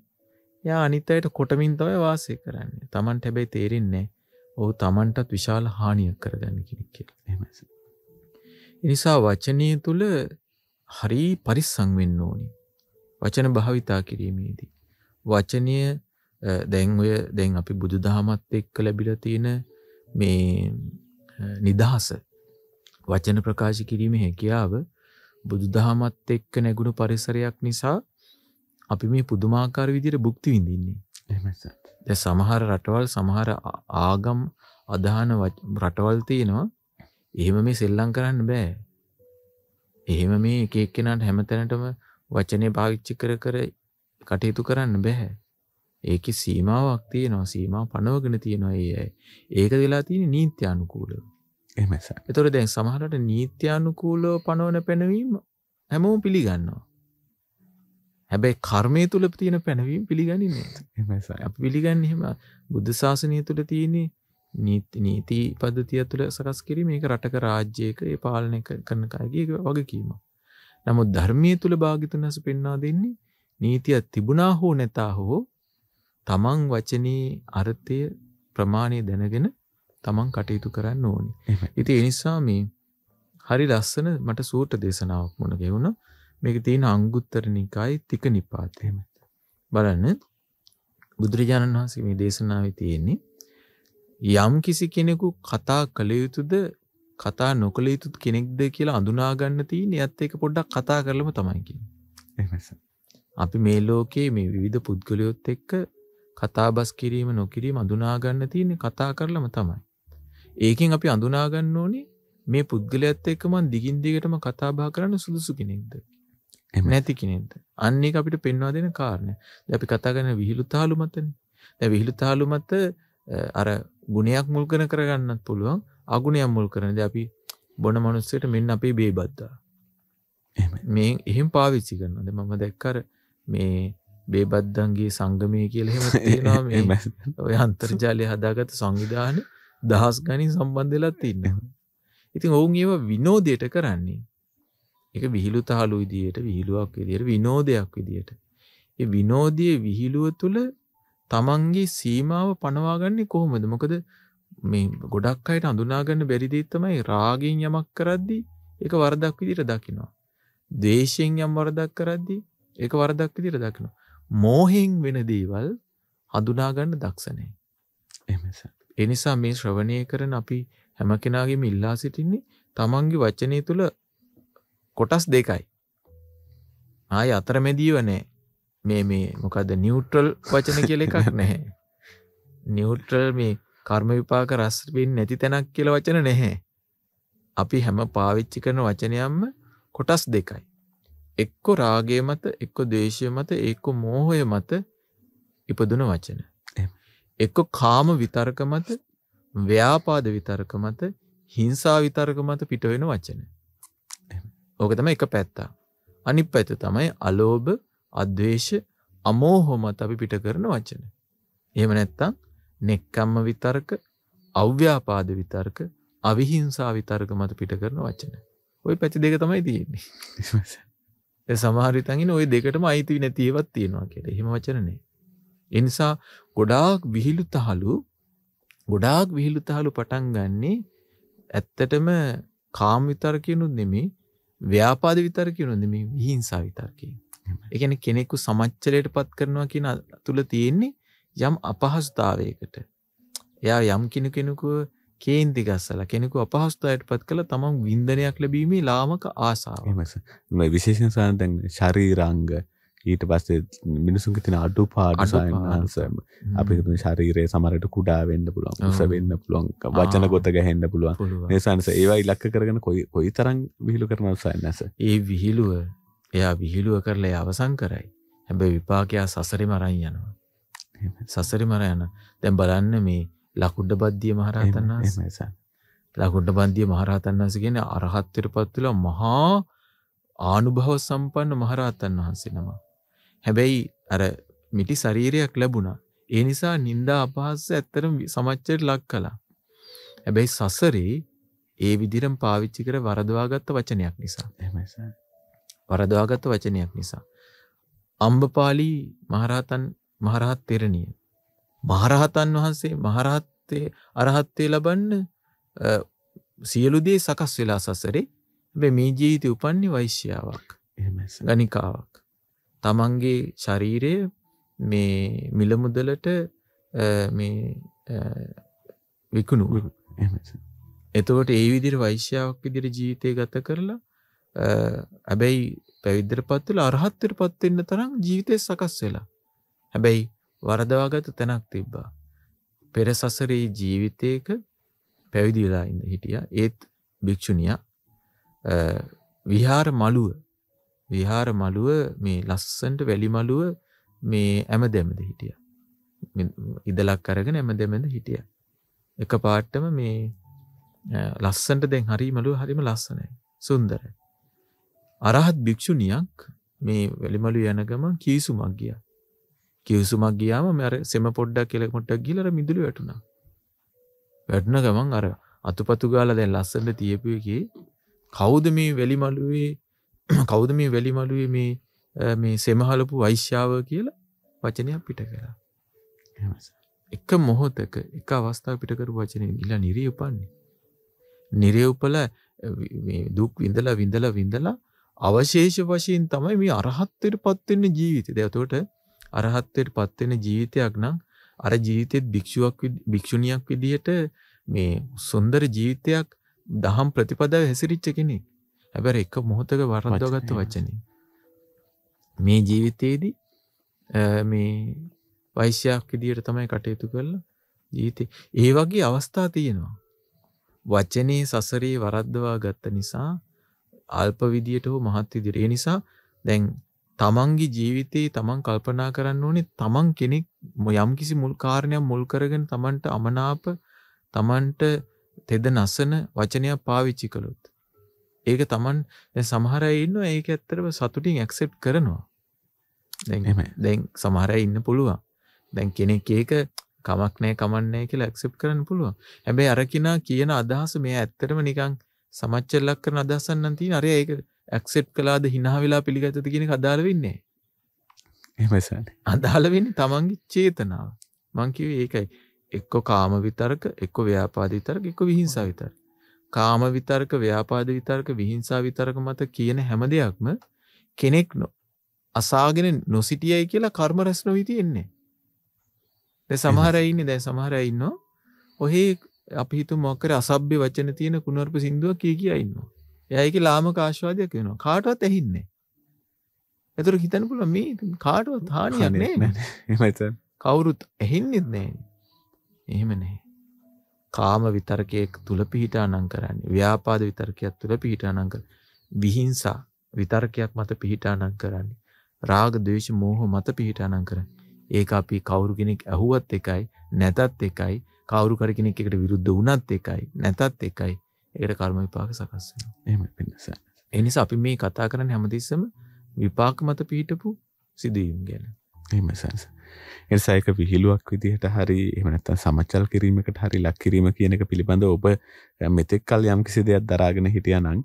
යා අනිත් අයට කොටමින් තමයි වාසය කරන්නේ. Tamanට හැබැයි තේරෙන්නේ ඔව් Tamanටත් විශාල හානියක් කරගන්න කෙනෙක් කියලා. එහෙමයි සර්. නිසා වචනය තුළ හරි පරිස්සම් වෙන්න ඕනි. වචන භාවිතා කිරීමේදී. වචනය දැන් ඔය දැන් අපි බුදුදහමත් එක්ක ලැබිලා තියෙන මේ නිදහස වචන ප්‍රකාශ කිරීමේ හැකියාව බුදුදහමත් එක්ක නැගුණු පරිසරයක් නිසා අපි මේ පුදුමාකාර විදිහට භුක්ති විඳින්නේ. එහෙමයි සර්. දැන් සමහර රටවල් සමහර ආගම් අදහන රටවල් තියෙනවා. එහෙම මේ සෙල්ලම් කරන්න බෑ. එහෙම මේ එක එක්කෙනාට හැමතැනටම වචනේ භාවිතා කර කර කටයුතු කරන්න බෑ. ඒකේ සීමාවක් තියෙනවා. සීමා පනවගෙන තියෙනවා ඒ. ඒක වෙලා තියෙන්නේ නීත්‍යානුකූලව. එහෙමයි සර්. ඒතකොට දැන් සමහරට නීත්‍යානුකූලව පනවන පැනවීම හැමෝම පිළිගන්නවා. හැබැයි කර්මයේ තුල තියෙන පැනවීම පිළිගන්නේ නැහැ. එහෙමයි සර්. අපි පිළිගන්නේ එහෙම බුද්ධ ශාසනය තුල තියෙන්නේ නීති නීති පද්ධතිය තුළ සකස් කිරීම ඒක රටක රාජ්‍යයක ඒ පාලනය කරන කයගේ වගකීමක්. නමුත් ධර්මයේ තුල භාග්‍යතුන් වහන්සේ පෙන්වා දෙන්නේ නීතියක් තිබුණා හෝ නැතා හෝ තමන් වචනේ අර්ථය ප්‍රමාණය දැනගෙන තමන් කටයුතු කරන්න ඕනේ. ඉතින් ඒ නිසා මේ හරි ලස්සන මට සූත්‍ර දේශනාවක් මොන ගෙවුණා. මේක තියෙන අංගුත්තර නිකායේ තික නිපාතේ. බලන්න බුදුරජාණන් වහන්සේ මේ දේශනාවේ තියෙන්නේ යම් කිසි කෙනෙකු කතා කළ යුතුද කතා නොකළ යුතුද කෙනෙක්ද කියලා අඳුනා ගන්න තියෙන යත් එක පොඩ්ඩක් කතා කරලම තමයි කියන්නේ. අපි මේ ලෝකයේ මේ විවිධ පුද්ගලයොත් එක්ක කතාබස් කිරීම නොකිරීම අඳුනා ගන්න තියෙන්නේ කතා කරලම තමයි. ඒකෙන් අපි අඳුනා ගන්න ඕනේ මේ පුද්ගලයාත් එක්ක මම දිගින් දිගටම කතා බහ කරන්න සුදුසු කෙනෙක්ද නැති කෙනෙක්ද. අන්න ඒක අපිට පෙන්වා දෙන කාරණා. දැන් අපි කතා කරන විහිළු තාලු මතනේ. දැන් විහිළු තාලු මත අර ගුණයක් මුල් කරන කරගන්නත් පුළුවන් අගුණයක් මුල් කරන. දැන් අපි බොන මිනිස්සෙට මෙන්න අපේ බේබද්දා. එහෙමයි. මේ එහෙම පාවිච්චි කරනවා. දැන් මම දැක්ක අර මේ බේබද්දන්ගේ සංගමය කියලා එහෙම තියෙනවා මේ. ඔය අන්තර්ජාලය හදාගත්ත සංවිධාන දහස් ගණන් සම්බන්ධ වෙලා තින්නේ. ඉතින් ඔවුන් ඒව විනෝදයට කරන්නේ. ඒක විහිළු තහළු විදියට විහිළුවක් විදියට විනෝදයක් විදියට. ඒ විනෝදයේ විහිළුව තුළ තමන්ගේ සීමාව පනවාගන්නේ කොහොමද? මොකද මේ ගොඩක් අයට අඳුනා ගන්න බැරි දේ තමයි රාගයෙන් යමක් කරද්දී ඒක වරදක් විදියට දකිනවා. ද්වේෂයෙන් යම් වරදක් කරද්දී ඒක වරදක් විදියට දකිනවා. මෝහයෙන් වෙන දේවල් හඳුනා ගන්න දක්ෂ නැහැ. එහෙමයි සර්. ඒ නිසා මේ ශ්‍රවණය කරන අපි හැම කෙනාගේම ඉල්ලා සිටින්නේ තමන්ගේ වචනේ තුල කොටස් දෙකයි. ආය අතරමැදිව නැහැ. මේ මේ මොකද්ද නියුට්‍රල් වචන කියලා එකක් නැහැ. නියුට්‍රල් මේ කර්ම විපාක රස වෙන්නේ නැති තැනක් කියලා වචන නැහැ. අපි හැම පාවිච්චි කරන වචනයක්ම කොටස් දෙකයි. එක්ක රාගය මත, එක්ක ද්වේෂය මත, එක්ක මෝහය මත ඉපදුන වචන. එක්ක කාම විතරක මත, ව්‍යාපාද විතරක මත, හිංසා විතරක මත පිට වෙන වචන. ඕක තමයි එක පැත්ත. අනිත් පැත්ත තමයි අලෝභ අද්වේෂ අමෝහමත් අපි පිට කරන වචන. එහෙම නැත්නම් නෙක්ඛම්ම විතරක, අව්‍යාපාද විතරක, අවිහිංසා විතරක මත පිට කරන වචන. ওই පැති දෙක තමයි තියෙන්නේ. ඒ සමහර විටන් ඉන්නේ ওই දෙකටම අයිති නැති ඒවාත් තියෙනවා කියලා. එහෙම වචන නෑ. ඒ නිසා ගොඩාක් විහිළු තහළු ගොඩාක් විහිළු තහළු පටන් ගන්නේ ඇත්තටම කාම විතරකිනුත් නෙමෙයි, ව්‍යාපාද විතරකිනුත් නෙමෙයි, විහිංසාව විතරකින්. ඒ කියන්නේ කෙනෙකු සමච්චලයටපත් කරනවා කියන තුල තියෙන්නේ යම් අපහසුතාවයකට. එයා යම් කෙනෙකුව කේන්ති ගස්සලා කෙනෙකු අපහසුතාවයටපත් කළා තමන් වින්දනයක් ලැබීමේ ලාමක ආසාව. මේ විශේෂයෙන් සාන්තන් ශරීරාංග ඊට පස්සේ මිනිසුන්ගේ තියෙන අඩුපාඩු සායන්සම අපේ තුන ශරීරයේ සමහරට කුඩා වෙන්න පුළුවන්, උස වෙන්න පුළුවන්, වචන ගොත ගහෙන්න පුළුවන්. මේ සායන්ස ඒවා ඉලක්ක කරගෙන කොයි කොයි තරම් විහිළු කරනවද සායන්ස. ඒ විහිළුව එයා විහිළුව කරලා ඒ අවසන් කරයි. හැබැයි විපාකයා සසරෙම අරන් යනවා. සසරෙම අර යන. දැන් බලන්න මේ ලකුඩ බද්දිය මහරහතන් වහන්සේ. ලකුඩ බද්දිය මහරහතන් වහන්සේ කියන්නේ අරහත්ත්වයටපත් වෙලා මහා ආනුභව සම්පන්න මහරහතන් වහන්සේ නම. හැබැයි අර මිටි ශරීරයක් ලැබුණා. ඒ නිසා නිന്ദා අපහාස ඇත්තටම සමච්චයට ලක් කළා. හැබැයි සසරේ ඒ විදිහටම පාවිච්චි කර වරදවාගත්ත වචනයක් නිසා. එහෙමයි සර්. වරදවාගත්ත වචනයක් නිසා. අම්බපාලි මහරහතන් මහරහත් තෙරණිය මහරහතන් වහන්සේ මහරහත්තේ අරහත්තේ ලබන්න සියලු දේ සකස් වෙලා සසරේ. හැබැයි මේ ජීවිතේ උපන්නේ වෛශ්‍යාවක්. එහෙමයි ගණිකාවක්. තමන්ගේ ශරීරය මේ මිල මුදලට මේ විකුණු. එහෙමයි. එතකොට ඒ විදිහට වෛශ්‍යාවක් විදිහට ජීවිතේ ගත කරලා හැබැයි පැවිද්දටපත් වෙලා අරහත්ත්වයටපත් වෙන්න තරම් ජීවිතේ සකස් වෙලා. හැබැයි වරදවාගත තැනක් තිබ්බා. පෙර සසරේ ජීවිතයක පැවිදි වෙලා ඉඳ හිටියා. ඒත් භික්ෂුණිය විහාර මළුව විහාර මළුව මේ ලස්සනට වැලි මළුව මේ ඇමදැමද හිටියා. ඉදලක් අරගෙන ඇමදැමද හිටියා. එකපාරටම මේ ලස්සනට දැන් හරි මළුව හරිම ලස්සනයි. සුන්දරයි. අරහත් භික්ෂුණියක් මේ වැලි මළුව යන ගමන් කීසුමක් ගියා. කිව්සුමක් ගියාම මම අර සෙම පොඩ්ඩක් කියලා කොට්ටක් ගිහලා අර මිදුළු වැටුණා. වැටුණ ගමන් අර අතුපතු ගාලා දැන් ලස්සනට තියපු එකේ කවුද මේ වැලිමලුවේ කවුද මේ වැලිමලුවේ මේ මේ සෙම හලපු වෛශ්‍යාව කියලා වචනයක් පිට කළා. එක මොහොතක එක අවස්ථාවක් පිට කරපු වචනේ ගිහලා නිරේ උපන්නේ. නිරේ උපලා මේ දුක් විඳලා විඳලා විඳලා අවශේෂ වශයෙන් තමයි මේ අරහත්ත්වයටපත් වෙන්නේ ජීවිතේ. දැන් එතකොට අරහත්ත්වයටපත් වෙන ජීවිතයක් නම් අර ජීවිතෙත් භික්ෂුවක් භික්ෂුණියක් විදිහට මේ සුන්දර ජීවිතයක් දහම් ප්‍රතිපදාව හැසිරිච්ච කෙනෙක්. හැබැයි එක මොහොතක වරද්දවගත්ත වචනේ මේ ජීවිතේදී මේ වෛශ්‍යාවක් විදිහට තමයි කටයුතු කරලා ජීවිතේ. ඒ වගේ අවස්ථා තියෙනවා. වචනේ සසරේ වරද්දවාගත්ත නිසා අල්ප විදියට හෝ මහත් විදියට. ඒ නිසා දැන් තමන්ගේ ජීවිතේ තමන් කල්පනා කරන්න ඕනේ. තමන් කෙනෙක් යම් කිසි මුල් කාරණයක් මුල් කරගෙන තමන්ට අමනාප තමන්ට තෙද නසන වචනයක් පාවිච්චි කළොත් ඒක තමන් දැන් සමහර අය ඉන්නවා ඒක ඇත්තටම සතුටින් ඇක්සෙප්ට් කරනවා. දැන් දැන් සමහර අය ඉන්න පුළුවන්. දැන් කෙනෙක් ඒක කමක් නැහැ කමක් නැහැ කියලා ඇක්සෙප්ට් කරන්න පුළුවන්. හැබැයි අර කිනා කියන අදහස මේ ඇත්තටම නිකන් සමච්චලක් කරන අදහසක් නම් තියෙන අර ඒක ඇක්සෙප්ට් කළාද හිනා වෙලා පිළිගත්තද කියන එක අදාළ වෙන්නේ නැහැ. එහෙමයි සර්. අදාළ වෙන්නේ තමන්ගේ චේතනාව. මං කිව්වේ ඒකයි. එක්ක කාම විතරක, එක්ක ව්‍යාපාද විතරක, එක්ක විහිංසාව විතරක. කාම විතරක, ව්‍යාපාද විතරක, විහිංසාව විතරක මත කියන හැම දෙයක්ම කෙනෙක් අසාගෙන නොසිටියයි කියලා කර්ම රැස් නොවී තියෙන්නේ. දැන් සමහර අය ඉන්නේ දැන් සමහර අය ඉන්නවා. ඔහේ අපි හිතමු මොකක් කරේ අසභ්‍ය වචන තියෙන කුණුවරුප සින්දුවක් කිය කියා ඉන්නවා. එයා ඒකේ ලාමක ආශාවදයක් වෙනවා. කාටවත් ඇහින්නේ නැහැ. ඒතර හිතන්න පුළුවන් මේ කාටවත් හානියක් නෑ. එහෙමයි සර්. කවුරුත් ඇහින්නේත් නැහැ. එහෙම නැහැ. කාම විතරකයේ තුල පිහිටානම් කරන්නේ. ව්‍යාපාද විතරකයක් තුල පිහිටානම් කරන්නේ. විහිංසා විතරකයක් මත පිහිටානම් කරන්නේ. රාග, ද්වේෂ, මෝහ මත පිහිටානම් කරන්නේ. ඒක අපි කවුරු කෙනෙක් ඇහුවත් එකයි, නැතත් එකයි, කවුරු කර කෙනෙක් එකට විරුද්ධ වුණත් එකයි, නැතත් එකයි. ඒකට කර්ම විපාක සකස් වෙනවා. එහෙමයි වෙනස. ඒ නිසා අපි මේ කතා කරන්නේ හැමතිස්සෙම විපාක මත පිහිටපු සිදුවීම් ගැන. එහෙමයි සර්. ඒ නිසා ඒක විහිළුවක් විදිහට හරි එහෙම නැත්නම් සමච්චල් කිරීමකට හරි ලක් කිරීම කියන එක පිළිබඳව ඔබ මෙතෙක් කල් යම් කිසි දෙයක් දරාගෙන හිටියා නම්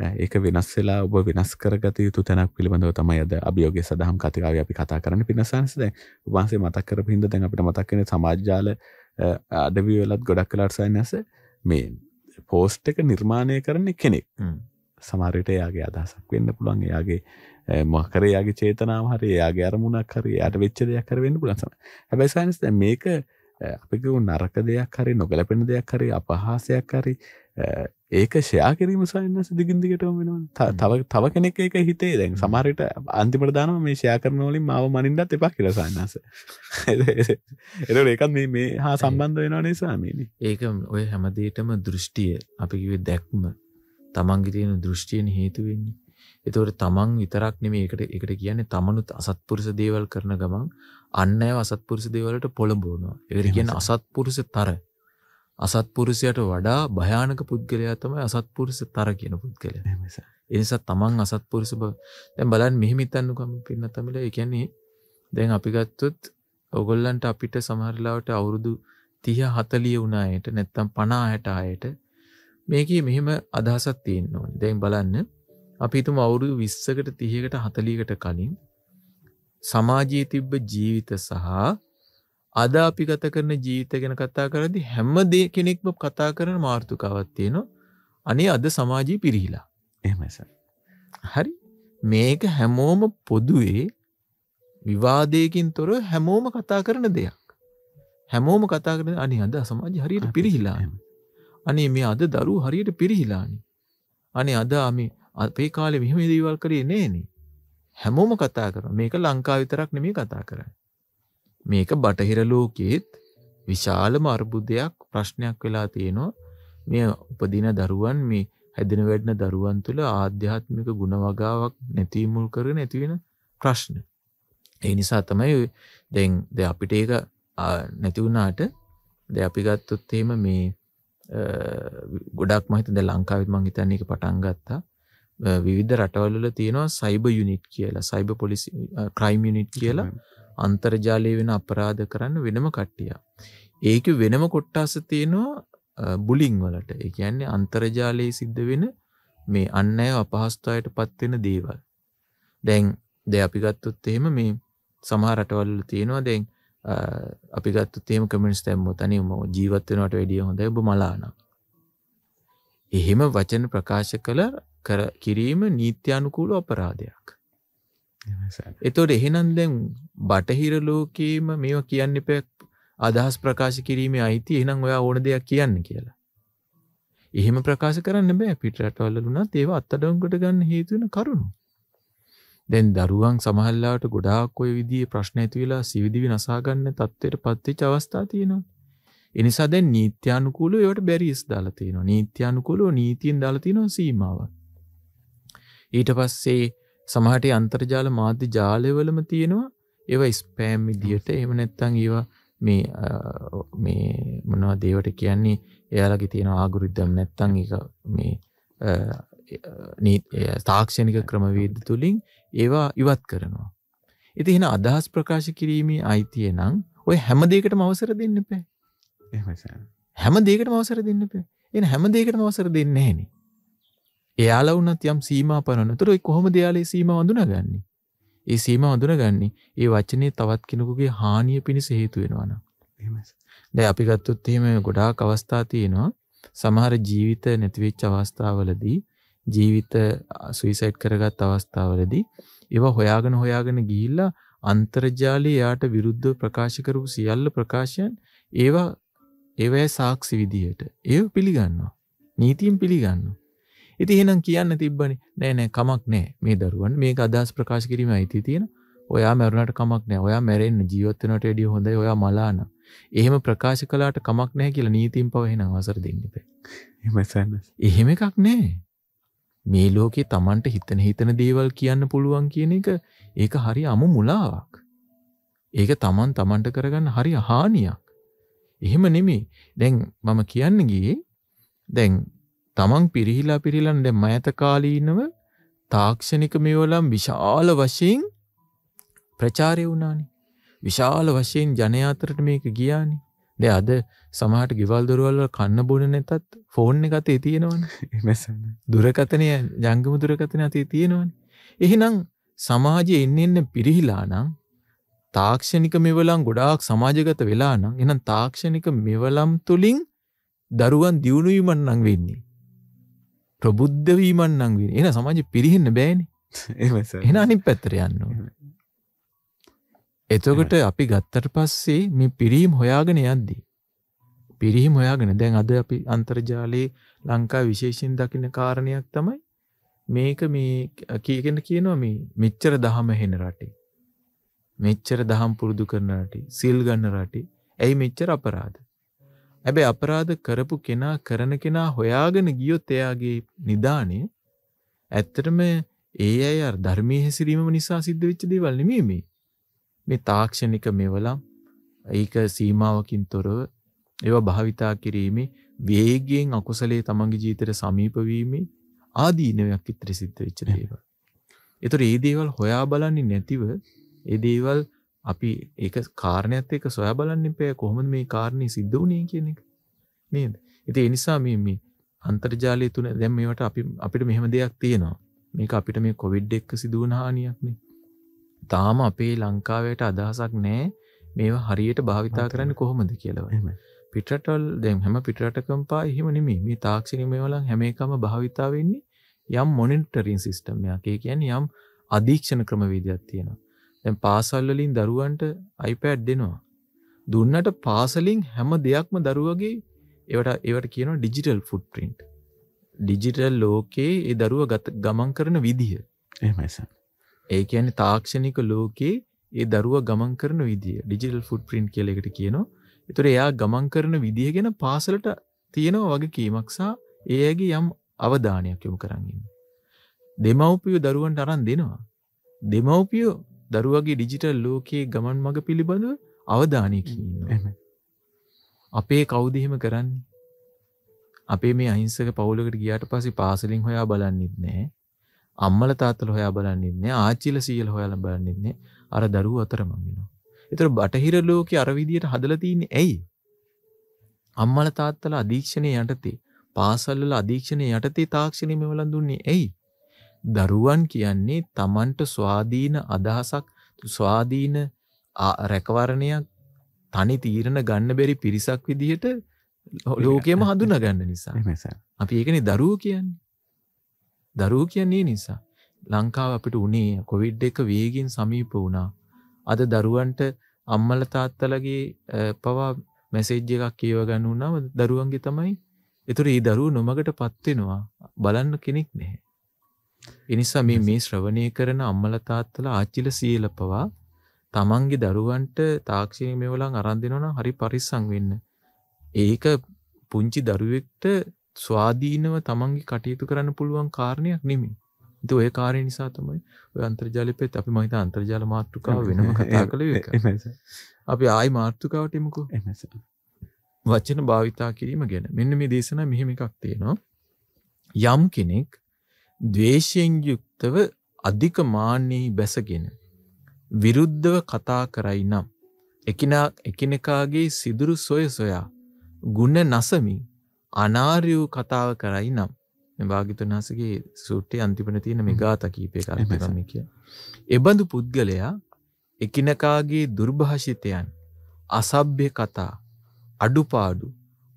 ඒක වෙනස් වෙලා ඔබ වෙනස් කරගත යුතු තැනක් පිළිබඳව තමයි අද අභියෝගයේ සදහම් කතිකාවේ අපි කතා කරන්නේ. පින්නසාරස දැන් ඔබ වහන්සේ මතක් කරපු හින්දා දැන් අපිට මතක් වෙන සමාජ ජාල අඩවිය වලත් ගොඩක් වෙලාට සයන්ස් මේ පෝස්ට් එක නිර්මාණය කරන කෙනෙක්. සමහර විට එයාගේ අදහසක් වෙන්න පුළුවන්. එයාගේ මොකක් හරි එයාගේ චේතනාව හරි එයාගේ අරමුණක් හරි එයාට වෙච්ච දෙයක් හරි වෙන්න පුළුවන් සමහර. හැබැයි සයන්ස් දැන් මේක අපි කියු නරක දෙයක් හරි නොගැලපෙන දෙයක් හරි අපහාසයක් හරි ඒක ෂෙයා කිරීම සයන්ස් දිගින් දිගටම වෙනවා. තව තව කෙනෙක් ඒක හිතේ දැන් සමහර විට අන්තිමට දානවා මේ ෂෙයා කරන වලින් මාව මනින්නත් එපා කියලා සයන්ස්. ඒතකොට ඒකත් මේ මේ හා සම්බන්ධ වෙනවා නේ ස්වාමීනි. ඒක ඔය හැම දෙයකම දෘෂ්ටිය අපි කිව්වේ දැක්ම තමන්ගේ තියෙන දෘෂ්ටියෙන් හේතු වෙන්නේ. ඒතකොට තමන් විතරක් නෙමෙයි ඒකට ඒකට කියන්නේ තමනුත් අසත්පුරුෂ දේවල් කරන ගමන් අන් අයව අසත්පුරුෂ දේවල්ට පොළඹවනවා. ඒකට කියන්නේ අසත්පුරුෂතර. අසත්පුරුෂයට වඩා භයානක පුද්ගලයා තමයි අසත්පුරුෂතර කියන පුද්ගලයා. ඒ නිසා තමන් අසත්පුරුෂ බව දැන් බලන්න මෙහෙම හිතන්නකම පින්න තමයි. ඒ කියන්නේ දැන් අපි ගත්තොත් ඔයගොල්ලන්ට අපිට සමහර ලාවට අවුරුදු තිහ හතලිහ උනායට නැත්නම් පනහ හැට ආයට මේකේ මෙහෙම අදහසක් තියෙන්න ඕනේ. දැන් බලන්න අපි හිතමු අවුරුදු විස්සකට තිහකට හතලිහකට කලින් සමාජයේ තිබ්බ ජීවිත සහ අද අපි ගත කරන ජීවිත ගැන කතා කරද්දී හැම දෙයක් කෙනෙක්ම කතා කරන මාතෘකාවක් තියෙනවා. අනේ අද සමාජය පිරිහිලා. එහෙමයි සර්. හරි. මේක හැමෝම පොදුවේ විවාදයකින් තොරව හැමෝම කතා කරන දෙයක්. හැමෝම කතා කරන අනේ අද සමාජය හරියට පිරිහිලා. අනේ මේ අද දරුවෝ හරියට පිරිහිලානේ. අනේ අද මේ අපේ කාලේ මෙහෙම දේවල් කරේ නෑනේ. හැමෝම කතා කරනවා. මේක ලංකාව විතරක් නෙමෙයි කතා කරන්නේ. මේක බටහිර ලෝකයේත් විශාලම අර්බුදයක් ප්‍රශ්නයක් වෙලා තියෙනවා. මේ උපදින දරුවන් මේ හැදෙන වැඩෙන දරුවන් තුළ ආධ්‍යාත්මික ගුණ වගාවක් නැති මුල් කරගෙන ඇති වෙන ප්‍රශ්න. ඒ නිසා තමයි දැන් දැන් අපිට ඒක නැති වුණාට දැන් අපි ගත්තොත් එහෙම මේ ගොඩක් මම හිතන්නේ ලංකාවෙත් මම හිතන්නේ ඒක පටන් ගත්තා. විවිධ රටවල් වල තියෙනවා සයිබර් යුනිට් කියලා සයිබර් පොලිස් ක්‍රයිම් යුනිට් කියලා අන්තර්ජාලයේ වෙන අපරාධ කරන්න වෙනම කට්ටියක්. ඒක වෙනම කොට්ටාස තියෙනවා බුලින් වලට. ඒ කියන්නේ අන්තර්ජාලයේ සිද්ධ වෙන මේ අන් අයව අපහසුතාවයටපත් වෙන දේවල්. දැන් දැන් අපි ගත්තොත් එහෙම මේ සමහර රටවල් වල තියෙනවා දැන් අපි ගත්තොත් එහෙම කමෙන්ට්ස් දැම්මොත් අනේ මම ජීවත් වෙනවට වැඩිය හොඳයි ඔබ මලාන. එහෙම වචන ප්‍රකාශ කළ කර කිරීම නීත්‍යානුකූල අපරාධයක්. එතකොට එහෙනම් දැන් බටහිර ලෝකයේම මේවා කියන්න එපා අදහස් ප්‍රකාශ කිරීමේ අයිති. එහෙනම් ඔයා ඕන දෙයක් කියන්න කියලා. එහෙම ප්‍රකාශ කරන්න බෑ. පිට රටවල් වලුණත් ඒව අත්අඩංගුවට ගන්න හේතු වෙන කරුණු. දැන් දරුවන් සමහරවිට ගොඩාක් ওই විදිහේ ප්‍රශ්න ඇති වෙලා සිවිදිවි නසා ගන්න තත්ත්වයට පත් වෙච්ච අවස්ථා තියෙනවා. ඒ නිසා දැන් නීත්‍යානුකූලව ඒවට බැරියස් දාලා තියෙනවා. නීත්‍යානුකූලව නීතියෙන් දාලා තියෙනවා සීමාවක්. ඊට පස්සේ සමහරට අන්තර්ජාල මාධ්‍ය ජාලවලම තියෙනවා ඒවා ස්පෑම් විදියට. එහෙම නැත්නම් ඒවා මේ මේ මොනවද ඒවට කියන්නේ එයාලගේ තියෙන ඇල්ගොරිතම් නැත්නම් ඒක මේ නීති තාක්ෂණික ක්‍රමවේද තුලින් ඒවා ඉවත් කරනවා. ඉතින් එහෙනම් අදහස් ප්‍රකාශ කිරීමේ අයිතිය නම් ඔය හැම දෙයකටම අවසර දෙන්න එපා. එහෙමයි සර්. හැම දෙයකටම අවසර දෙන්න එපා. එහෙනම් හැම දෙයකටම අවසර දෙන්නේ නැහැ නේ. එයාලා වුණත් යම් සීමා පනවනතර ඒ කොහොමද එයාලේ සීමා වඳුනගන්නේ? ඒ සීමා වඳුනගන්නේ ඒ වචනේ තවත් කෙනෙකුගේ හානිය පිණිස හේතු වෙනවා නම්. එහෙමයි. දැන් අපි ගත්තොත් එහෙම ගොඩාක් අවස්ථා තියෙනවා. සමහර ජීවිත නැති වෙච්ච අවස්ථාවලදී ජීවිත සුයිසයිඩ් කරගත් අවස්ථාවලදී ඒවා හොයාගෙන හොයාගෙන ගිහිල්ලා අන්තර්ජාලයේ යාට විරුද්ධව ප්‍රකාශ කරපු සියල්ල ප්‍රකාශයන් ඒවා ඒවැය සාක්ෂි විදියට ඒව පිළිගන්නවා. නීතියෙන් පිළිගන්නවා. ඉතින් එහෙනම් කියන්න තිබ්බනේ නෑ නෑ කමක් නෑ මේ දරුවන් මේක අදහස් ප්‍රකාශ කිරීම අයිති තියෙන. ඔයා මැරුණාට කමක් නෑ. ඔයා මැරෙන්න ජීවත් වෙනවට වැඩිය හොඳයි. ඔයා මලාන. එහෙම ප්‍රකාශ කළාට කමක් නෑ කියලා නීතියෙන් පව එහෙනම් අවසර දෙන්න එපා. එහෙමයි සන්නස්. එහෙම එකක් නෑ. මේ ලෝකේ Tamanට හිතන හිතන දේවල් කියන්න පුළුවන් කියන එක ඒක හරි අමු මුලාවක්. ඒක Taman Tamanට කරගන්න හරි හානියක්. එහෙම නෙමෙයි. දැන් මම කියන්න ගියේ දැන් තමන් පිරිහිලා පිරිහිලා දැන් මෑත කාලීනව තාක්ෂණික මේවලම් විශාල වශයෙන් ප්‍රචාරය වුණානේ. විශාල වශයෙන් ජනයා අතරට මේක ගියානේ. නේ අද සමහරට ගෙවල් දොරවල් වල කන්න බොන නැතත් ෆෝන් එක අතේ තියෙනවනේ එමෙසන් දුරකතනය ජංගම දුරකතනය අතේ තියෙනවනේ එහෙනම් සමාජයේ එන්න එන්න පිරිහිලා නම් තාක්ෂණික මෙවලම් ගොඩාක් සමාජගත වෙලා නම් එහෙනම් තාක්ෂණික මෙවලම් තුලින් දරුවන් දියුණු වීම නම් වෙන්නේ ප්‍රබුද්ධ වීම නම් වෙන්නේ එහෙනම් සමාජෙ පිරිහෙන්න බෑනේ එමෙසන් එහෙනම් අනිත් පැත්තට යන්න ඕනේ එතකොට අපි ගත්තට පස්සේ මේ පිරිහීම හොයාගෙන යද්දී පිරිහීම හොයාගෙන දැන් අද අපි අන්තර්ජාලයේ ලංකාවේ විශේෂයෙන් දකින්න කාරණයක් තමයි මේක මේ කියන කියනවා මේ මෙච්චර දහම හෙන රටේ මෙච්චර දහම් පුරුදු කරන රටේ සීල් ගන්න රටේ ඇයි මෙච්චර අපරාධ හැබැයි අපරාධ කරපු කෙනා කරන කෙනා හොයාගෙන ගියොත් එයාගේ නිදාණය ඇත්තටම ඒ අය ධර්මයේ හැසිරීම නිසා සිද්ධ වෙච්ච දේවල් නෙමෙයි මේ මේ තාක්ෂණික මෙවලම් ඒක සීමාවකින් තොරව ඒවා භාවිතා කිරීමේ වේගයෙන් අකුසලයේ තමන්ගේ ජීවිතයට සමීප වීමේ ආදීනයක් විතර සිද්ධ වෙච්ච දේවල්. ඒතර මේ දේවල් හොයා බලන්නේ නැතිව මේ දේවල් අපි ඒක කාරණයක් එක්ක සොයා බලන්නේ පෙ කොහොමද මේ කාරණේ සිද්ධ වුනේ කියන එක නේද? ඉතින් ඒ නිසා මේ මේ අන්තර්ජාලය තුන දැන් මේවට අපි අපිට මෙහෙම දෙයක් තියෙනවා. මේක අපිට මේ කොවිඩ් එක්ක සිදු වුණ හානියක් නේ. තාම අපේ ලංකාවට අදහසක් නැහැ මේවා හරියට භාවිතා කරන්නේ කොහොමද කියලා. පිටරටවල දැන් හැම පිටරටකම පායි එහෙම නෙමෙයි. මේ තාක්ෂණික මේවලන් හැම එකම භාවිතා වෙන්නේ යම් මොනිටරින් සිස්ටම් එකක්. ඒ කියන්නේ යම් අධීක්ෂණ ක්‍රමවේදයක් තියෙනවා. දැන් පාසල් වලින් දරුවන්ට iPad දෙනවා. දුන්නට පාසලින් හැම දෙයක්ම දරුවගේ ඒවට ඒවට කියනවා ඩිජිටල් ෆුට්ප්‍රින්ට්. ඩිජිටල් ලෝකේ ඒ දරුවා ගමන් කරන විදිය. එහෙමයි සර්. ඒ කියන්නේ තාක්ෂණික ලෝකයේ ඒ දරුවා ගමන් කරන විදිය ඩිජිටල් ෆුට්ප්‍රින්ට් කියලා එකට කියනවා. ඒතර එයා ගමන් කරන විදිය ගැන පාසලට තියෙනවා වගකීමක් සහ ඒ ඇගේ යම් අවධානයක් යොමු කරන් ඉන්න. දෙමව්පියෝ දරුවන්ට අරන් දෙනවා. දෙමව්පියෝ දරුවාගේ ඩිජිටල් ලෝකයේ ගමන් මඟ පිළිබඳව අවධානයකින් ඉන්නවා. අපේ කවුද එහෙම කරන්නේ? අපේ මේ අහිංසක පවුලකට ගියාට පස්සේ පාසලෙන් හොයා බලන්නෙත් නැහැ. අම්මලා තාත්තලා හොයා බලන්නේ නැහැ ආච්චිලා සීයලා හොයාලා බලන්නේ නැහැ අර දරුවෝ අතරමං වෙනවා. ඒතර බටහිර ලෝකේ අර විදියට හදලා තින්නේ ඇයි? අම්මලා තාත්තලා අධීක්ෂණයේ යටතේ පාසල් වල අධීක්ෂණයේ යටතේ තාක්ෂණය මෙවලන් දුන්නේ ඇයි? දරුවන් කියන්නේ Tamanට ස්වාධීන අදහසක් ස්වාධීන රැකවරණයක් තනි තීරණ ගන්න බැරි පිරිසක් විදියට ලෝකෙම හඳුනා ගන්න නිසා. එහෙමයි සර්. අපි ඒකනේ දරුවෝ කියන්නේ. දරුවෝ කියන්නේ නිසා ලංකාව අපිට උනේ කොවිඩ් එක වේගින් සමීප වුණා. අද දරුවන්ට අම්මලා තාත්තලාගේ පවා මැසේජ් එකක් කියව ගන්න උනම දරුවන්ගේ තමයි. ඒතර මේ දරුවෝ නොමගටපත් වෙනවා. බලන්න කෙනෙක් නැහැ. ඒ නිසා මේ මේ ශ්‍රවණය කරන අම්මලා තාත්තලා ආච්චිලා සීයලා පවා තමන්ගේ දරුවන්ට තාක්ෂණික මෙවලම් අරන් දෙනවා නම් හරි පරිස්සම් වෙන්න. ඒක පුංචි දරුවෙක්ට ස්වාධීනව තමන්ගේ කටයුතු කරන්න පුළුවන් කාරණයක් නෙමෙයි. ඉතින් ඔය කාර්ය නිසා තමයි ඔය අන්තර්ජාලෙපෙත් අපි මම හිතා අන්තර්ජාල මාතෘකාව වෙනම කතා කළේ ඒක. අපි ආයි මාතෘකාවට එමුකෝ. වචන භාවිතා කිරීම ගැන. මෙන්න මේ දේශනාව මෙහෙම එකක් තියෙනවා. යම් කෙනෙක් ද්වේෂයෙන් යුක්තව අධික මාන්නෙහි බැසගෙන විරුද්ධව කතා කරයි නම් එකිනා එකිනෙකාගේ සිදුරු සොය සොයා ගුණ නැසමින් අනාර්ය වූ කතාව කරයි නම් මේ භාග්‍යවතුන් වහන්සේගේ සූත්‍රයේ අන්තිමන තියෙන මේ ගාථා කීපයක අර්ථය තමයි කියන්නේ. එබඳු පුද්ගලයා එකිනෙකාගේ දුර්භාෂිතයන්, අසභ්‍ය කතා, අඩුපාඩු,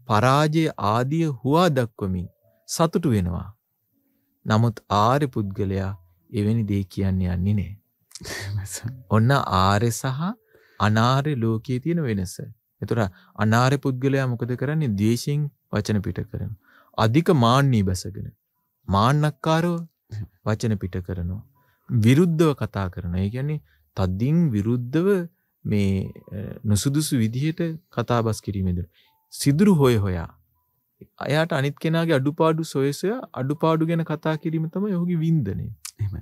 පරාජය ආදී හුවා දක්වමින් සතුටු වෙනවා. නමුත් ආර්ය පුද්ගලයා එවැනි දේ කියන්නේ යන්නේ නැහැ. ඔන්න ආර්ය සහ අනාර්ය ලෝකයේ තියෙන වෙනස. ඒතර අනාර්ය පුද්ගලයා මොකද කරන්නේ? ද්වේෂයෙන් වචන පිට කරනවා. අධික මාන්නී බැසගෙන මාන්නක්කාරව වචන පිට කරනවා. විරුද්ධව කතා කරනවා. ඒ කියන්නේ තදින් විරුද්ධව මේ නුසුදුසු විදිහට කතාබස් කිරීමෙන්ද සිදුරු හොය හොයා අයාට අනිත් කෙනාගේ අඩුපාඩු සොයසොය අඩුපාඩු ගැන කතා කිරීම තමයි ඔහුගේ වින්දනය. එහෙමයි.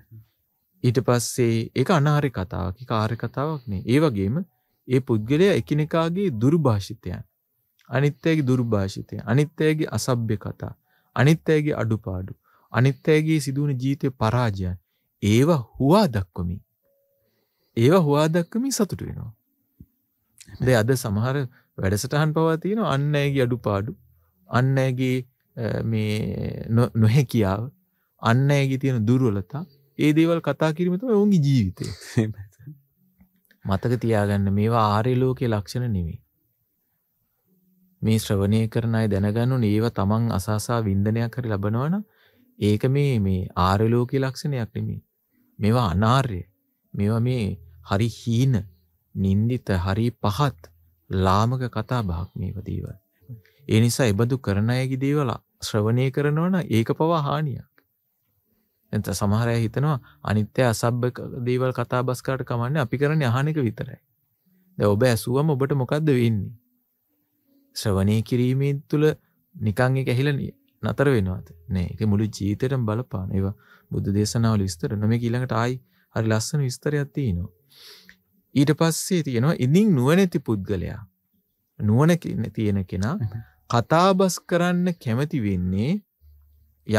ඊට පස්සේ ඒක අනාර්ය කතාවක්, ඒක ආර්ය කතාවක් නෙවෙයි. ඒ වගේම ඒ පුද්ගලයා එකිනෙකාගේ දුර්භාෂිතයන්, අනිත්‍යයේ දුර්භාෂිතය, අනිත්‍යයේ අසභ්‍ය කතා, අනිත්‍යයේ අඩුපාඩු, අනිත්‍යයේ සිදුවන ජීවිතේ පරාජයන් ඒවා හුවා දක්වමින් ඒවා හුවා දක්වමින් සතුට වෙනවා. දැන් අද සමහර වැඩසටහන් පවා තියෙනවා අන් අයගේ අඩුපාඩු, අන් අයගේ මේ නොහැකියාව, අන් අයගේ තියෙන දුර්වලතා, ඒ දේවල් කතා කිරීම තමයි ඔවුන්ගේ ජීවිතය. මතක තියාගන්න මේවා ආර්ය ලෝකයේ ලක්ෂණ නෙමෙයි. මේ ශ්‍රවණය කරන අය දැනගන්න ඕනේ ඒවා තමන් අසාසා වින්දනයක් හරි ලබනවා නම් ඒක මේ මේ ආර්ය ලෝකයේ ලක්ෂණයක් නෙමෙයි. මේවා අනාර්ය. මේවා මේ හරි හීන, නින්දිත, හරි පහත්, ලාමක කතා බහක් මේව දේවල්. ඒ නිසා ඒබඳු කරන අයගේ දේවල් ශ්‍රවණය කරනවා නම් ඒක පවා හානියක්. දැන් සමහර අය හිතනවා අනිත්‍ය අසබ්බ දේවල් කතා බස් කරාට කමන්නේ අපි කරන්නේ අහන එක විතරයි. දැන් ඔබ ඇසුවම ඔබට මොකද්ද වෙන්නේ? ශ්‍රවණය කිරීමෙන් තුල නිකන් එක ඇහිලා නතර වෙනවද? නෑ. ඒක මුළු ජීවිතේටම බලපාන. ඒවා බුද්ධ දේශනාවල විස්තර නෙමෙයි. මේක ඊළඟට ආයි හරි ලස්සන විස්තරයක් තියෙනවා. ඊට පස්සේ තියෙනවා ඉඳින් නුවණැති පුද්ගලයා. නුවණ තියෙන කෙනා කතා බස් කරන්න කැමති වෙන්නේ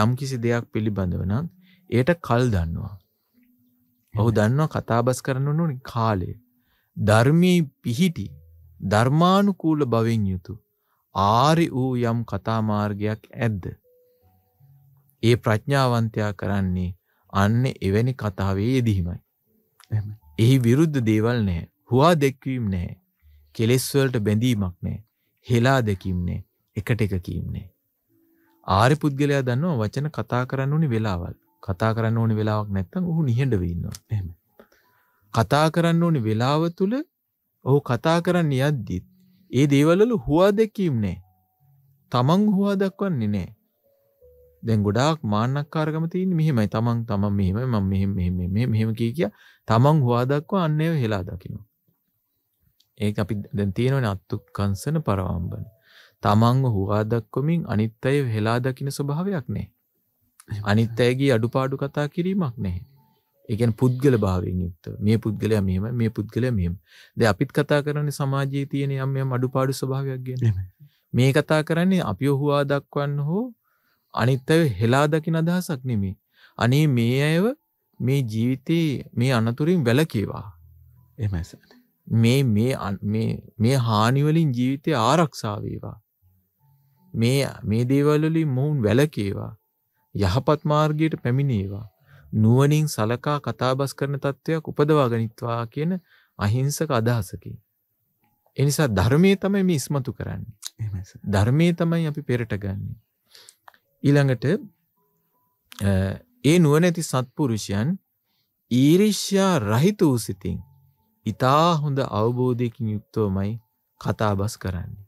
යම් කිසි දෙයක් පිළිබඳව නම් ඒට කල් දන්නවා. ඔහු දන්නවා කතා බස් කරන්න ඕනේ කාලය. ධර්මයේ පිහිටි ධර්මානුකූල භවෙන් යුතු ආරි වූ යම් කතා මාර්ගයක් ඇද්ද? ඒ ප්‍රඥාවන්තයා කරන්නේ අන්නේ එවැනි කතාවේ යෙදීමයි. එහි විරුද්ධ දේවල් නැහැ. හුවා දැක්වීම නැහැ. කෙලෙස් වලට බැඳීමක් නැහැ. හෙලා දැකීම නැහැ. එකට එක කීම නැහැ. ආරි පුද්ගලයා දන්නවා වචන කතා කරන්න ඕනේ වෙලාවල්. කතා කරන්න ඕනේ වෙලාවක් නැත්නම් ඔහු නිහඬව ඉන්නවා. එහෙම. කතා කරන්න ඕනේ වෙලාව තුල ඔහු කතා කරන්න යද්දි ඒ දේවල් වල හුවා දැකීම නැහැ. තමන් හුවා දක්වන්නේ නැහැ. දැන් ගොඩාක් මාන්නක්කාරකම තියෙන්නේ මෙහෙමයි. තමන් තමන් මෙහෙමයි මම මෙහෙම මෙහෙම මෙහෙම මෙහෙම කිය කිය තමන් හුවා දක්වා අන්නේව හෙලා දකිනවා. ඒක අපි දැන් තියෙනවනේ අත්ත්ුක්කංශන පරවම්බන. තමන්ව හුවා දක්වමින් අනිත්‍යය හෙලා දකින ස්වභාවයක් නැහැ. අනිත්‍යයේ අඩුපාඩු කතා කිරීමක් නැහැ. ඒ කියන්නේ පුද්ගල භාවයෙන් යුක්ත. මේ පුද්ගලයා මෙහෙම, මේ පුද්ගලයා මෙහෙම. දැන් අපිත් කතා කරන්නේ සමාජයේ තියෙන යම් යම් අඩුපාඩු ස්වභාවයක් ගැන. මේ කතා කරන්නේ අපිව හුවා දක්වන්න හෝ අනිත්‍යය හෙලා දකින අදහසක් නෙමෙයි. අනේ මේ අයව මේ ජීවිතේ මේ අනතුරින් වැළකීවා. එහෙමයි සර්. මේ මේ මේ මේ හානි වලින් ජීවිතේ ආරක්ෂා වේවා. මේ මේ දේවල් වලින් මොවුන් වැළකීවා. යහපත් මාර්ගයට පැමිණේවා. නුවණින් සලකා කතාබස් කරන තත්වයක් උපදවා ගනිත්වා කියන අහිංසක අදහසකින්. ඒ නිසා ධර්මයේ තමයි මේ ඉස්මතු කරන්නේ. එහෙමයි සර්. ධර්මයේ තමයි අපි පෙරට ගන්නෙ. ඊළඟට ඒ නුවණැති සත්පුරුෂයන් ඊර්ෂ්‍යා රහිත වූ සිතින් ඊතා හොඳ අවබෝධයකින් යුක්තවමයි කතාබස් කරන්නේ.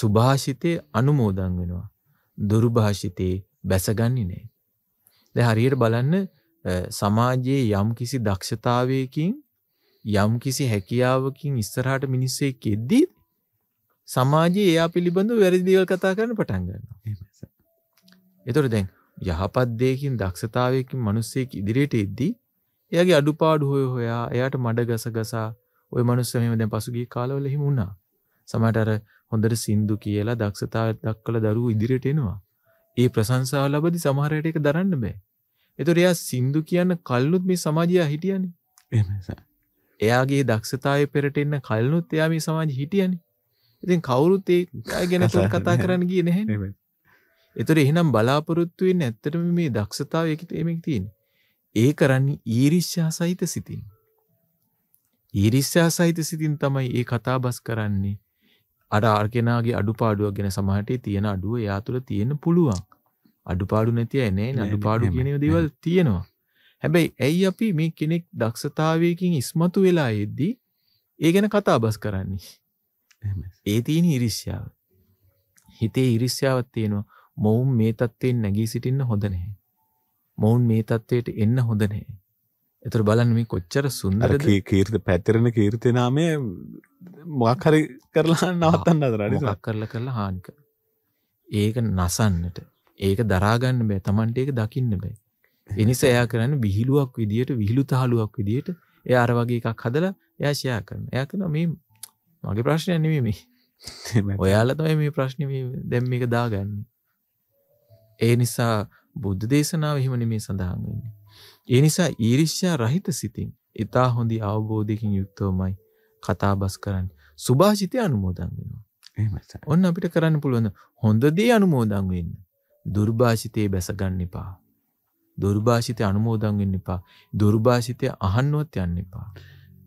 සුභාෂිතේ අනුමෝදන් වෙනවා. දුර්භාෂිතේ බැසගන්නේ නැහැ. දැන් හරියට බලන්න සමාජයේ යම් කිසි දක්ෂතාවයකින් යම් කිසි හැකියාවකින් ඉස්සරහට මිනිස්සු එක්කෙද්දී සමාජයේ එයා පිළිබඳව වැරදි දේවල් කතා කරන්න පටන් ගන්නවා. එහෙමයි. ඒතකොට දැන් යහපත් දෙයකින් දක්ෂතාවයකින් මිනිස්සෙක් ඉදිරියට එද්දී එයාගේ අඩුපාඩු හොය හොයා එයාට මඩ ගස ගසා ওই මිනිස්සු මෙහෙම දැන් පසුගිය කාලවල එහෙම වුණා. සමහරට අර හොඳට සින්දු කියලා දක්ෂතාවයක් දක්වලා දරුවෝ ඉදිරියට එනවා. ඒ ප්‍රශංසාව ලැබදී සමහර අයට ඒක දරන්න බෑ. ඒතොර එයා සින්දු කියන කල්නුත් මේ සමාජය හිටියනේ. එහෙමයි සර්. එයාගේ දක්ෂතාවයේ පෙරට ඉන්න කල්නුත් එයා මේ සමාජෙ හිටියනේ. ඉතින් කවුරුත් ඒ ගැන කතා කරන්න ගියේ නැහැ නේද? ඒතොර එහෙනම් බලාපොරොත්තු වෙන්නේ ඇත්තටම මේ දක්ෂතාවය ඒකේ මේක තියෙන්නේ. ඒ කරන්නේ ඊර්ෂ්‍යා සහිත සිතින්. ඊර්ෂ්‍යා සහිත සිතින් තමයි ඒ කතාබස් කරන්නේ. අර අර්ගෙනාගේ අඩුපාඩුවක් ගැන සමාජයේ තියෙන අඩුව එයා තුළ තියෙන පුළුවන්. අඩුපාඩු නැති අය නෑ. අඩුපාඩු කියන දේවල් තියෙනවා. හැබැයි ඇයි අපි මේ කෙනෙක් දක්ෂතාවයකින් ඉස්මතු වෙලා එද්දී ඒ ගැන කතාබස් කරන්නේ? ඒ තියෙන ඊර්ෂ්‍යාව. හිතේ ඊර්ෂ්‍යාවක් තියෙනවා. මොවුන් මේ තත්ත්වයෙන් නැගී සිටින්න හොඳ නැහැ. මොවුන් මේ තත්ත්වයට එන්න හොඳ නැහැ. ඒතර බලන්න මේ කොච්චර සුන්දරද. අර කීර්ති පැතිරෙන කීර්ති නාමය මොකක් හරි කරලා නවත්තන්න හදන අනිත් මොකක් කරලා කරලා හානි කරන. ඒක නසන්නට, ඒක දරා ගන්න බෑ. Tamante ඒක දකින්න බෑ. ඒ නිසා එයා කරන්නේ විහිළුවක් විදියට, විහිළු තහලුවක් විදියට එයා අර වගේ එකක් හදලා එයා ෂෙයා කරනවා. එයා කියනවා මේ මගේ ප්‍රශ්නයක් නෙමෙයි මේ. ඔයාලා තමයි මේ ප්‍රශ්නේ මේ දැන් මේක දාගන්නේ. ඒ නිසා බුද්ධ දේශනාව එහෙම නෙමෙයි සඳහන් වෙන්නේ. ඒ නිසා ඊර්ෂ්‍යා රහිත සිතින් ඊතා හොඳ අවබෝධයකින් යුක්තවමයි කතාබස් කරන්නේ. සුභාසිතය අනුමෝදන් වෙනවා. එහෙමයි. ඔන්න අපිට කරන්න පුළුවන් හොඳ දේ අනුමෝදන් වෙන්න. දුර්භාසිතේ බැස ගන්න එපා. දුර්භාසිතේ අනුමෝදන් වෙන්න එපා. දුර්භාසිතේ අහන්නවත් යන්න එපා.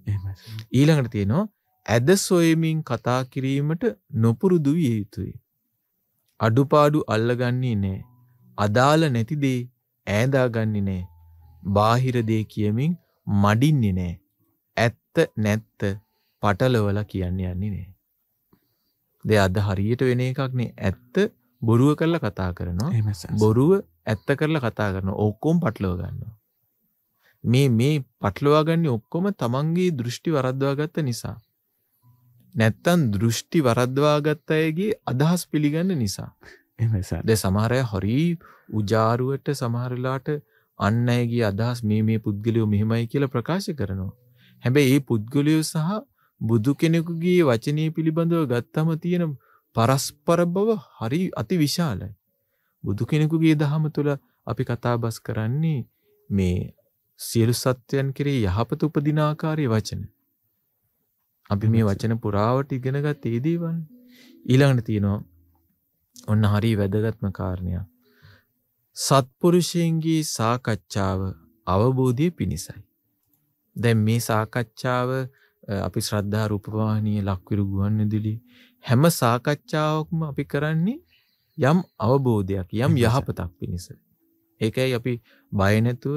එහෙමයි. ඊළඟට තියෙනවා ඇද සොයමින් කතා කිරීමට නොපුරුදු විය යුතුයි. අඩුපාඩු අල්ලගන්නේ නැහැ. අදාළ නැති දේ ඈදාගන්නේ නැහැ. බාහිර දේ කියමින් මඩින්නේ නැහැ. ඇත්ත නැත්ත පටලවලා කියන්න යන්නේ නැහැ. දෙය අද හරියට වෙන එකක් නේ. ඇත්ත බොරුව කරලා කතා කරනවා. බොරුව ඇත්ත කරලා කතා කරනවා. ඔක්කොම පටලව ගන්නවා. මේ මේ පටලවා ගන්නේ ඔක්කොම තමන්ගේ දෘෂ්ටි වරද්දවා ගත්ත නිසා. නැත්තම් දෘෂ්ටි වරද්දවා ගත්ත අයගේ අදහස් පිළිගන්න නිසා. එහෙමයි. දැන් සමහර අය හරි උජාරුවට සමහරලාට අන් අයගේ අදහස් මේ මේ පුද්ගලයෝ මෙහෙමයි කියලා ප්‍රකාශ කරනවා. හැබැයි මේ පුද්ගලයෝ සහ බුදු කෙනෙකුගේ වචනය පිළිබඳව ගත්තම තියෙන පරස්පර බව හරි අති විශාලයි. බුදු කෙනෙකුගේ දහම තුළ අපි කතාබස් කරන්නේ මේ සියලු සත්‍යයන් කෙරෙහි යහපත උපදින ආකාරයේ වචන. අපි මේ වචන පුරාවට ඉගෙනගත් ඒ දේවල්. ඊළඟට තියෙනවා ඔන්න හරි වැදගත්ම කාරණයක්. සත්පුරුෂයන්ගේ සාකච්ඡාව අවබෝධය පිණිසයි. දැන් මේ සාකච්ඡාව අපි ශ්‍රද්ධා රූපවාහිනිය ලක්විරු ගුවන්විදුලි හැම සාකච්ඡාවක්ම අපි කරන්නේ යම් අවබෝධයක් යම් යහපතක් පිණිස. ඒකයි අපි බය නැතුව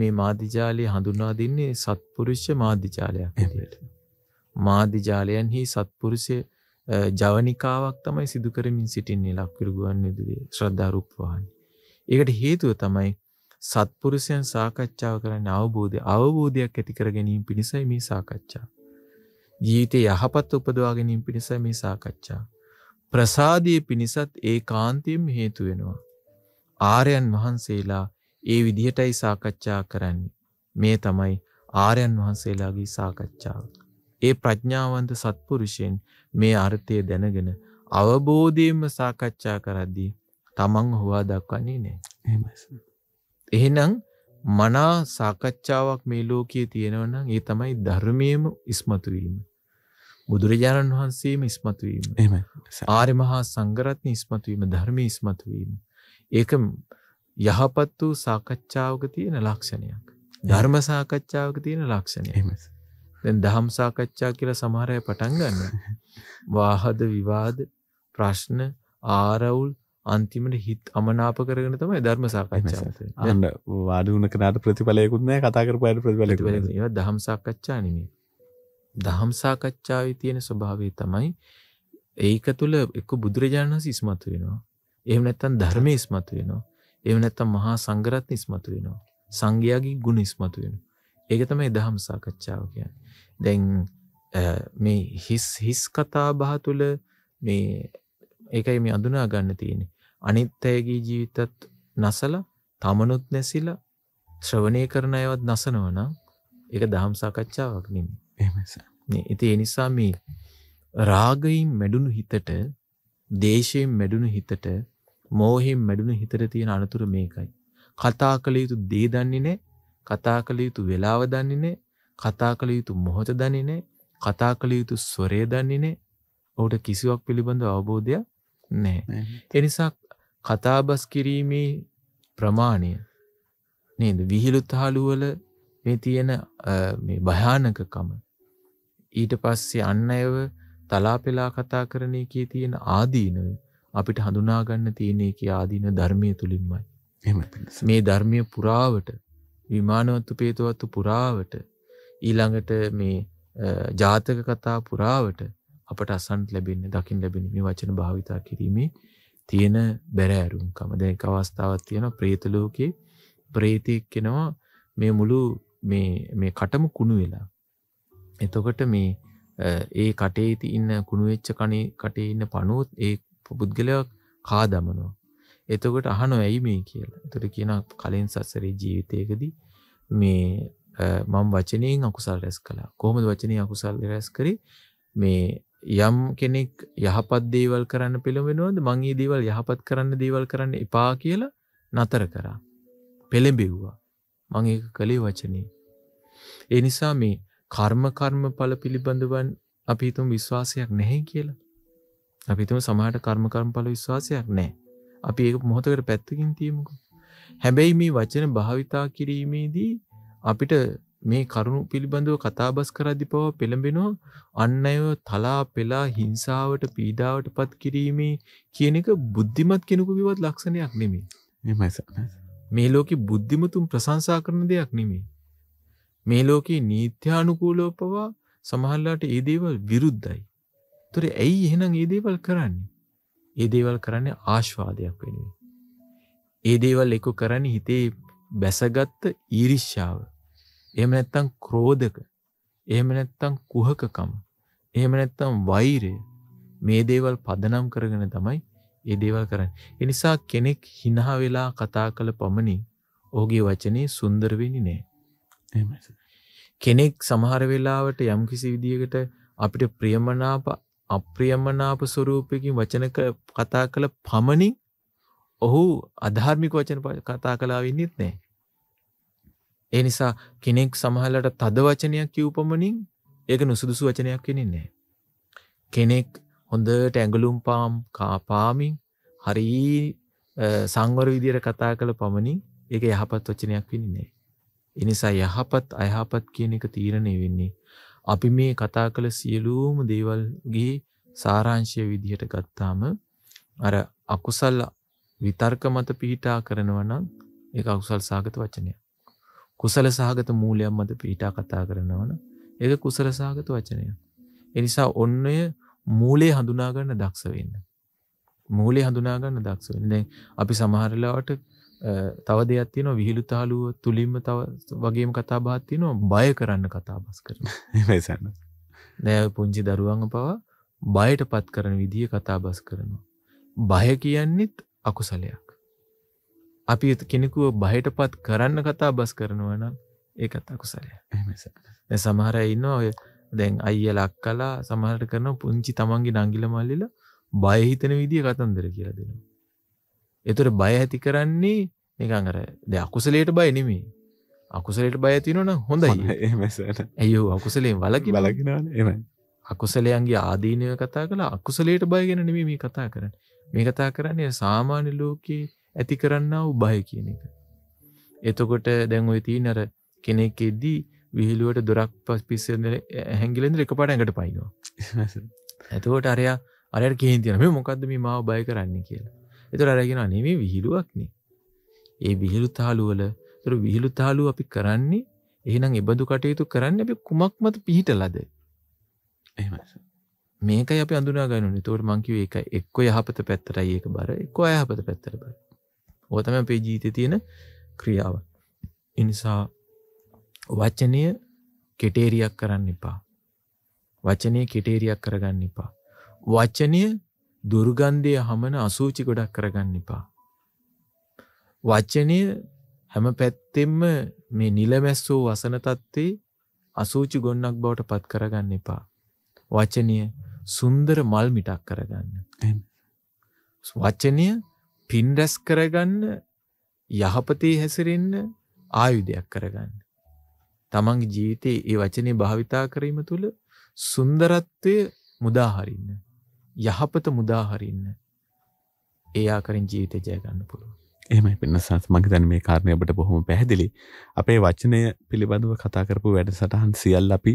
මේ මාධ්‍යාලය හඳුනා දෙන්නේ සත්පුරුෂ මාධ්‍යාලයක් විදියට. මාධ්‍යාලයන්හි සත්පුරුෂ ජවනිකාවක් තමයි සිදු කරමින් සිටින්නේ ලක්විරු ගුවන්විදුලි ශ්‍රද්ධා රූපවාහිනිය. ඒකට හේතුව තමයි සත්පුරුෂයන් සාකච්ඡාව කරන්න අවබෝධය අවබෝධයක් ඇති කර ගැනීම පිණිසයි මේ සාකච්ඡා. ජීවිතේ යහපත් උපදවා ගැනීම පිණිසයි මේ සාකච්ඡා. ප්‍රසාදයේ පිණිසත් ඒකාන්තයෙන් හේතු වෙනවා. ආර්යයන් වහන්සේලා ඒ විදිහටයි සාකච්ඡා කරන්නේ. මේ තමයි ආර්යයන් වහන්සේලාගේ සාකච්ඡාව. ඒ ප්‍රඥාවන්ත සත්පුරුෂයන් මේ අර්ථය දැනගෙන අවබෝධයෙන්ම සාකච්ඡා කරද්දී තමන් හොවා දක්වන්නේ නැහැ. එහෙමයි. එහෙනම් මනා සාකච්ඡාවක් මේ ලෝකයේ තියෙනවා නම් ඒ තමයි ධර්මයේම ඉස්මතු වීම. බුදුරජාණන් වහන්සේම ඉස්මතු වීම. එහෙමයි. ආර්ය මහා සංඝරත්නය ඉස්මතු වීම, ධර්මයේ ඉස්මතු වීම. ඒක යහපත් වූ සාකච්ඡාවක තියෙන ලක්ෂණයක්. ධර්ම සාකච්ඡාවක තියෙන ලක්ෂණයක්. එහෙමයි. දැන් ධම් සාකච්ඡා කියලා සමහර අය පටන් ගන්නවා. වාද විවාද, ප්‍රශ්න, ආරවුල් අන්තිමට හිත අමනාප කරගෙන තමයි ධර්ම සාකච්ඡාව තියෙන්නේ. අන්න වාඩි වුණ කෙනාට ප්‍රතිඵලයකුත් නැහැ, කතා කරපුවාට ප්‍රතිඵලයකුත් නැහැ. ඒවා ධම් සාකච්ඡා නෙමෙයි. ධම් සාකච්ඡාවේ තියෙන ස්වභාවය තමයි ඒක තුළ එක්ක බුදුරජාණන් වහන්සේ ඉස්මතු වෙනවා. එහෙම නැත්නම් ධර්මයේ ඉස්මතු වෙනවා. එහෙම නැත්නම් මහා සංඝරත්නය ඉස්මතු වෙනවා. සංඝයාගේ ගුණ ඉස්මතු වෙනවා. ඒක තමයි ධම් සාකච්ඡාව කියන්නේ. දැන් මේ හිස් හිස් කතා බහ තුළ මේ ඒකයි මේ අඳුනා ගන්න තියෙන්නේ. අනිත් අයගේ ජීවිතත් නසලා, තමනුත් නැසිලා, ශ්‍රවණය කරන අයවත් නසනවා නම් ඒක ධම් සාකච්ඡාවක් නෙමෙයි. එහෙමයි සර්. නේ ඉතින් ඒ නිසා මේ රාගයෙන් මැඩුණු හිතට, දේශයෙන් මැඩුණු හිතට, මෝහයෙන් මැඩුණු හිතට තියෙන අනතුරු මේකයි. කතා කළ යුතු දේ දන්නේ නැහැ, කතා කළ යුතු වේලාව දන්නේ නැහැ, කතා කළ යුතු මොහොත දන්නේ නැහැ, කතා කළ යුතු ස්වරය දන්නේ නැහැ. ඔහුට කිසිවක් පිළිබඳ අවබෝධයක් නැහැ. ඒ නිසා කතාබස් කිරීමේ ප්‍රමාණය නේද විහිළුතාලු වල මේ තියෙන මේ භයානකකම, ඊට පස්සේ අන් අයව තලාපෙලා කතා කරන එකේ තියෙන ආදීනව අපිට හඳුනා ගන්න තියෙන එකේ ආදීන ධර්මයේ තුලින්මයි. මේ ධර්මයේ පුරාවට විමානවත්තු පේතවත්තු පුරාවට ඊළඟට මේ ජාතක කතා පුරාවට අපට අසන්න ලැබෙන්නේ, දකින්න ලැබෙන්නේ මේ වචන භාවිතා කිරීමේ තියෙන බැරෑරුම්කම. දැන් එක අවස්ථාවක් තියෙනවා പ്രേත ලෝකේ പ്രേතෙක් කෙනවා මේ මුළු මේ මේ කටම කුණු වෙලා. එතකොට මේ ඒ කටේ ඉන්න කුණු වෙච්ච කණේ කටේ ඉන්න පණුවත් ඒ පුද්ගලයා කා දමනවා. එතකොට අහනවා ඇයි මේ කියලා. එතකොට කියනවා කලින් සසරේ ජීවිතයකදී මේ මම වචනයෙන් අකුසල් රැස් කළා. කොහොමද වචනයෙන් අකුසල් රැස් කරේ? මේ යම් කෙනෙක් යහපත් දේවල් කරන්න පෙළඹෙනවද මං ඊ දේවල් යහපත් කරන්න දේවල් කරන්න එපා කියලා නතර කරා. පෙළඹෙව්වා. මං ඒක කළේ වචනේ. ඒ නිසා මේ කර්ම කර්මඵල පිළිබඳවන් अभी तुम विश्वासයක් නැහැ කියලා. අපි තුම සමහරට කර්ම කර්මඵල විශ්වාසයක් නැහැ. අපි ඒක මොහොතකට පැත්තකින් තියමුකෝ. හැබැයි මේ වචන භාවිතා කිරීමේදී අපිට මේ කරුණු පිළිබඳව කතාබස් කරද්දී පව පෙළඹෙනවා අන් අයව තලා පෙලා හිංසාවට පීඩාවටපත් කිරීමේ කියන එක බුද්ධිමත් කෙනෙකුගේවත් ලක්ෂණයක් නෙමෙයි. මේමයි මේ ලෝකේ බුද්ධිමතුන් ප්‍රශංසා කරන දෙයක් නෙමෙයි. මේ ලෝකේ නීත්‍යානුකූලව පව සමහරලාට ඒ දේවල් විරුද්ධයි. ඒතර ඇයි එහෙනම් ඒ දේවල් කරන්නේ? ඒ දේවල් කරන්නේ ආශාවදයක් වෙනුවෙන්. ඒ දේවල් එක කරන්නේ හිතේ බැසගත් ඊර්ෂ්‍යාව. එහෙම නැත්නම් ක්‍රෝධක, එහෙම නැත්නම් කුහකකම, එහෙම නැත්නම් වෛරය, මේ දේවල් පදනම් කරගෙන තමයි ඒ දේවල් කරන්නේ. ඒ නිසා කෙනෙක් හිනා වෙලා කතා කළ පමණින් ඔහුගේ වචනේ සුන්දර වෙන්නේ නැහැ. එහෙමයි. කෙනෙක් සමහර වෙලාවට යම් කිසි විදියකට අපිට ප්‍රියමනාප අප්‍රියමනාප ස්වරූපකින් වචන කතා කළ පමණින් ඔහු අධාර්මික වචන කතා කළා වෙන්නේ නැහැ. ඒ නිසා කෙනෙක් සමහරලට තද වචනයක් කියූපමණින් ඒක නුසුදුසු වචනයක් වෙන්නේ නැහැ. කෙනෙක් හොඳට ඇඟලුම් පාම් කාපාමින් හරි සංවර විදියට කතා කළ පමණින් ඒක යහපත් වචනයක් වෙන්නේ නැහැ. ඒ නිසා යහපත් අයහපත් කියන එක තීරණය වෙන්නේ අපි මේ කතා කළ සියලුම දේවල් ගිහි සාරාංශය විදියට ගත්තාම අර අකුසල විතර්ක මත පිහිටා කරනවා නම් ඒක අකුසල සාගත වචනයක්. කුසල සහගත මූලයන් මත පිටා කතා කරනවා නම් ඒක කුසල සහගත වචනයක්. ඒ නිසා ඔන්නයේ මූලය හඳුනා ගන්න දක්ෂ වෙන්න. මූලය හඳුනා ගන්න දක්ෂ වෙන්න. දැන් අපි සමහර ලාවට තව දෙයක් තියෙනවා විහිළුතාලුව තුලින්ම තව වගේම කතා බහක් තියෙනවා බය කරන්න කතා බස් කරනවා. එහෙමයි සන්න. දැන් පුංචි දරුවන්ව පවා බයටපත් කරන විදිය කතා බස් කරනවා. බය කියන්නේත් අකුසලයක්. අපි කෙනෙකුව බයටපත් කරන්න කතා බස් කරනවා නම් ඒකත් අකුසලයක්. එහෙමයි සර්. දැන් සමහර අය ඉන්නවා ඔය දැන් අයියලා අක්කලා සමහරට කරන පුංචි තමන්ගේ නංගිල මල්ලිලා බය හිතෙන විදිය කතන්දර කියලා දෙනවා. ඒතර බය ඇති කරන්නේ නිකන් අර දැන් අකුසලයට බය නෙමෙයි. අකුසලයට බය තියෙනවා නම් හොඳයි. එහෙමයි සර්. අයියෝ අකුසලෙන් වලකින වලකිනවනේ. එහෙමයි. අකුසලයන්ගේ ආදීනව කතා කළා අකුසලයට බය ගැන නෙමෙයි මේ කතා කරන්නේ. මේ කතා කරන්නේ සාමාන්‍ය ලෝකයේ ඇති කරන්නා වූ බය කියන එක. එතකොට දැන් ඔය තියෙන අර කෙනෙක්ෙදී විහිළුවට දොරක් පිස්සෙන් හැංගිලා ඉඳලා එකපාරට ඇඟට පයින්නවා. එතකොට අරයා අරයට කියන තියෙනවා මේ මොකද්ද මේ මාව බය කරන්නේ කියලා. එතකොට අරයා කියනවා නෙමෙයි විහිළුවක් නේ. ඒ විහිළුතාලු වල ඒතර විහිළුතාලු අපි කරන්නේ එහෙනම් ඒබඳු කටයුතු කරන්නේ අපි කුමක් මත පිහිටලාද? එහෙමයි. මේකයි අපි අඳුනා ගන්න ඕනේ. එතකොට මං කිව්වේ ඒක එක්ක යහපත පැත්තටයි ඒක බර එක්ක අයහපත පැත්තට බර. ඔය තමයි අපේ ජීවිතේ තියෙන ක්‍රියාව. ඒ නිසා වචනය කෙටේරියක් කරන්න එපා. වචනය කෙටේරියක් කරගන්න එපා. වචනය දුර්ගන්ධය හමන අසුචි ගොඩක් කරගන්න එපා. වචනය හැම පැත්තෙම මේ නිලමැස්සෝ වසන තත්ත්වේ අසුචි ගොන්නක් බවට පත් කරගන්න එපා. වචනය සුන්දර මල් මිටක් කරගන්න. වචනය පින් රැස් කරගන්න යහපතේ හැසිරෙන්න ආයුධයක් කරගන්න. තමන්ගේ ජීවිතේ ඒ වචනේ භාවිතා කිරීම තුළ සුන්දරත්වය මුදා හරින්න, යහපත මුදා හරින්න ඒ ආකාරයෙන් ජීවිතය ජය ගන්න පුළුවන්. එහෙමයි පින්නසත් මම හිතන්නේ මේ කාරණේ ඔබට බොහොම පැහැදිලි. අපේ වචනය පිළිබඳව කතා කරපු වැඩසටහන් සියල්ල අපි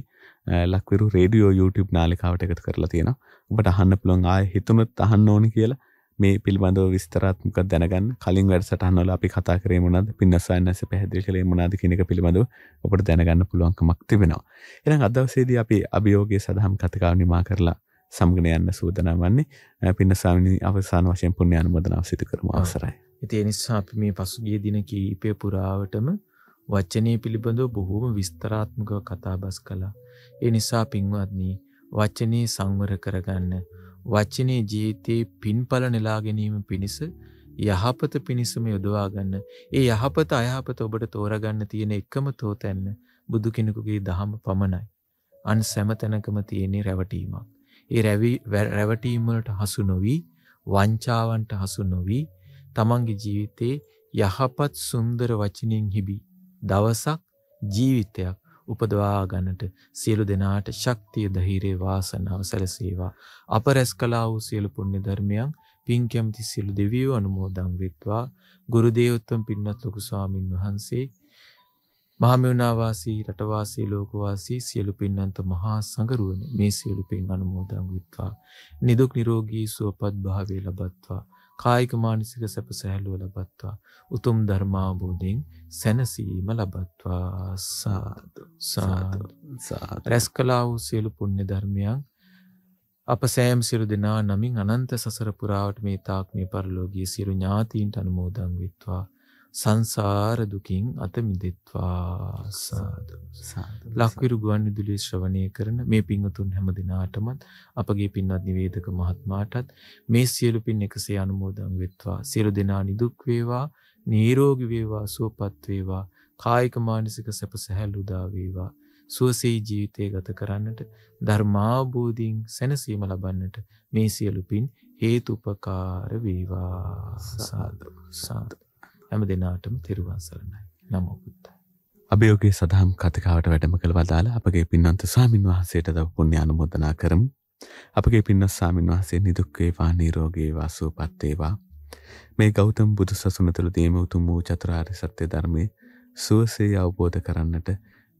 ලක්විරු රේඩියෝ YouTube නාලිකාවට එකතු කරලා තියෙනවා. ඔබට අහන්න පුළුවන් ආයේ හිතුනොත් අහන්න ඕනේ කියලා. මේ පිළිබඳව විස්තරාත්මක දැනගන්න කලින් වැඩසටහනවල අපි කතා කරේ මොනවද පින්නස්සයන්ස්ස පැහැදිලි කළේ මොනවද කියන එක පිළිබඳව ඔබට දැනගන්න පුළුවන්කමක් තිබෙනවා. එහෙනම් අද දවසේදී අපි අභියෝගයේ සදහම් කතිකාව නිමා කරලා සමගන යන්න සූදානම් වන්නේ පින්නස්සාමිනී අවසාන වශයෙන් පුණ්‍ය අනුමෝදනාව සිදු කරමු අවසරයි. ඉතින් ඒ නිසා අපි මේ පසුගිය දින කීපය පුරාවටම වචනේ පිළිබඳව බොහෝම විස්තරාත්මකව කතාබස් කළා. ඒ නිසා පින්වත්නි වචනේ සංවර කරගන්න වචනේ ජීවිතේ පින්ඵල නෙලා ගැනීම පිණිස යහපත පිණිසම යොදවා ගන්න. ඒ යහපත අයහපත ඔබට තෝරා ගන්න තියෙන එකම තෝතැන්න බුදු කෙනෙකුගේ දහම පමණයි. අන් සෑම තැනකම තියෙන රැවටීමක්. ඒ රැවටීම් වලට හසු නොවි, වංචාවන්ට හසු නොවි තමන්ගේ ජීවිතේ යහපත් සුන්දර වචනින් හිබි දවසක් ජීවිතයක් උපදවා ගන්නට සියලු දෙනාට ශක්තිය ධෛර්ය වාසනාව සැලසේවා. අපරැස් කළා වූ සියලු පුණ්‍ය ධර්මයන් පින් කැමති සියලු දෙවියෝ අනුමෝදන් වෙත්වා. ගුරු දේවෝත්තම පින්වත් ලොකු ස්වාමින් වහන්සේ මහමෙවුනා වාසී රට වාසී ලෝක වාසී සියලු පින්වන්ත මහා සංඝරුවන මේ සියලු පින් අනුමෝදන් වෙත්වා. නිදුක් නිරෝගී සුවපත් භාවය ලබත්වා. කායික මානසික සැප සැහැල්ලුව ලබත්වා. උතුම් ධර්මාභෝධයෙන් සැනසීම ලබත්වා. සාදු සාදු සාදු. රැස් කළා වූ සියලු පුණ්‍ය ධර්මයන් අප සෑම සියලු දෙනා නමින් අනන්ත සසර පුරාවට මේ තාක් මේ පරලෝකීය සියලු ඥාතීන්ට අනුමෝදන් වෙත්වා. සංසාර දුකින් අත මිදෙත්වා. සාදු සාදු. ලක්විරු ගුවන්විදුලිය ශ්‍රවණය කරන මේ පින්වතුන් හැම දිනාටමත් අපගේ පින්වත් නිවේදක මහත්මයාටත් මේ සියලු පින් එකසේ අනුමෝදන් වෙත්වා. සියලු දෙනා නිදුක් වේවා, නිරෝගී වේවා, සුවපත් වේවා, කායික මානසික සැප සැහැල්ලු උදා වේවා. සුවසේ ජීවිතය ගත කරන්නට ධර්මාභෝධයෙන් සැනසීම ලබන්නට මේ සියලු පින් හේතුපකාර වේවා. සාදු සාදු. හැම දිනාටම තෙරුවන් සරණයි. නමෝ බුද්දාය. අභියෝගයේ සදාම් කතිකාවට වැඩම කළ වදාළ අපගේ පින්වන්ත ස්වාමින් වහන්සේට දව පුණ්‍ය අනුමෝදනා කරමු. අපගේ පින්වත් ස්වාමින් වහන්සේ නිදුක් වේවා, නිරෝගී වේවා, සුවපත් වේවා. මේ ගෞතම බුදු සසුන තුළදීම උතුම් වූ චතුරාර්ය සත්‍ය ධර්මයේ සුවසේ අවබෝධ කරන්නට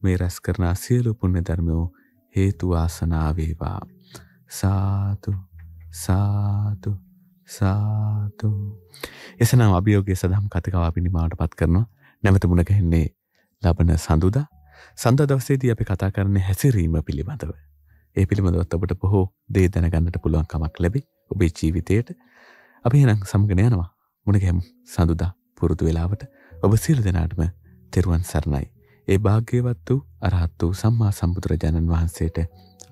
මේ රැස් කරන සියලු පුණ්‍ය ධර්මෝ හේතු වාසනා වේවා. සාදු සාදු සාදු. එසනම් අභියෝගයේ සදහම් කතිකාව අපි නිමාවට පත් කරනවා. නැවත මුණ ගැහෙන්නේ ලබන සඳුදා. සඳුදා දවසේදී අපි කතා කරන්නේ හැසිරීම පිළිබඳව. ඒ පිළිබඳවත් ඔබට බොහෝ දේ දැනගන්නට පුළුවන්කමක් ලැබේ ඔබේ ජීවිතයට. අපි එහෙනම් සමගන යනවා. මුණ ගැහෙමු සඳුදා පුරුදු වේලාවට. ඔබ සියලු දෙනාටම තෙරුවන් සරණයි. ඒ භාග්‍යවත් වූ අරහත් වූ සම්මා සම්බුදුරජාණන් වහන්සේට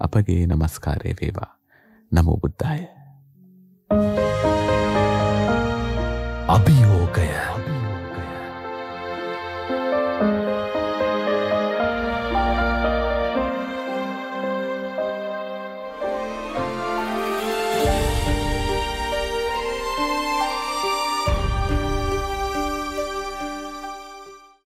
අපගේ নমස්කාරය වේවා. නමෝ බුද්දාය. Abhiyogaya.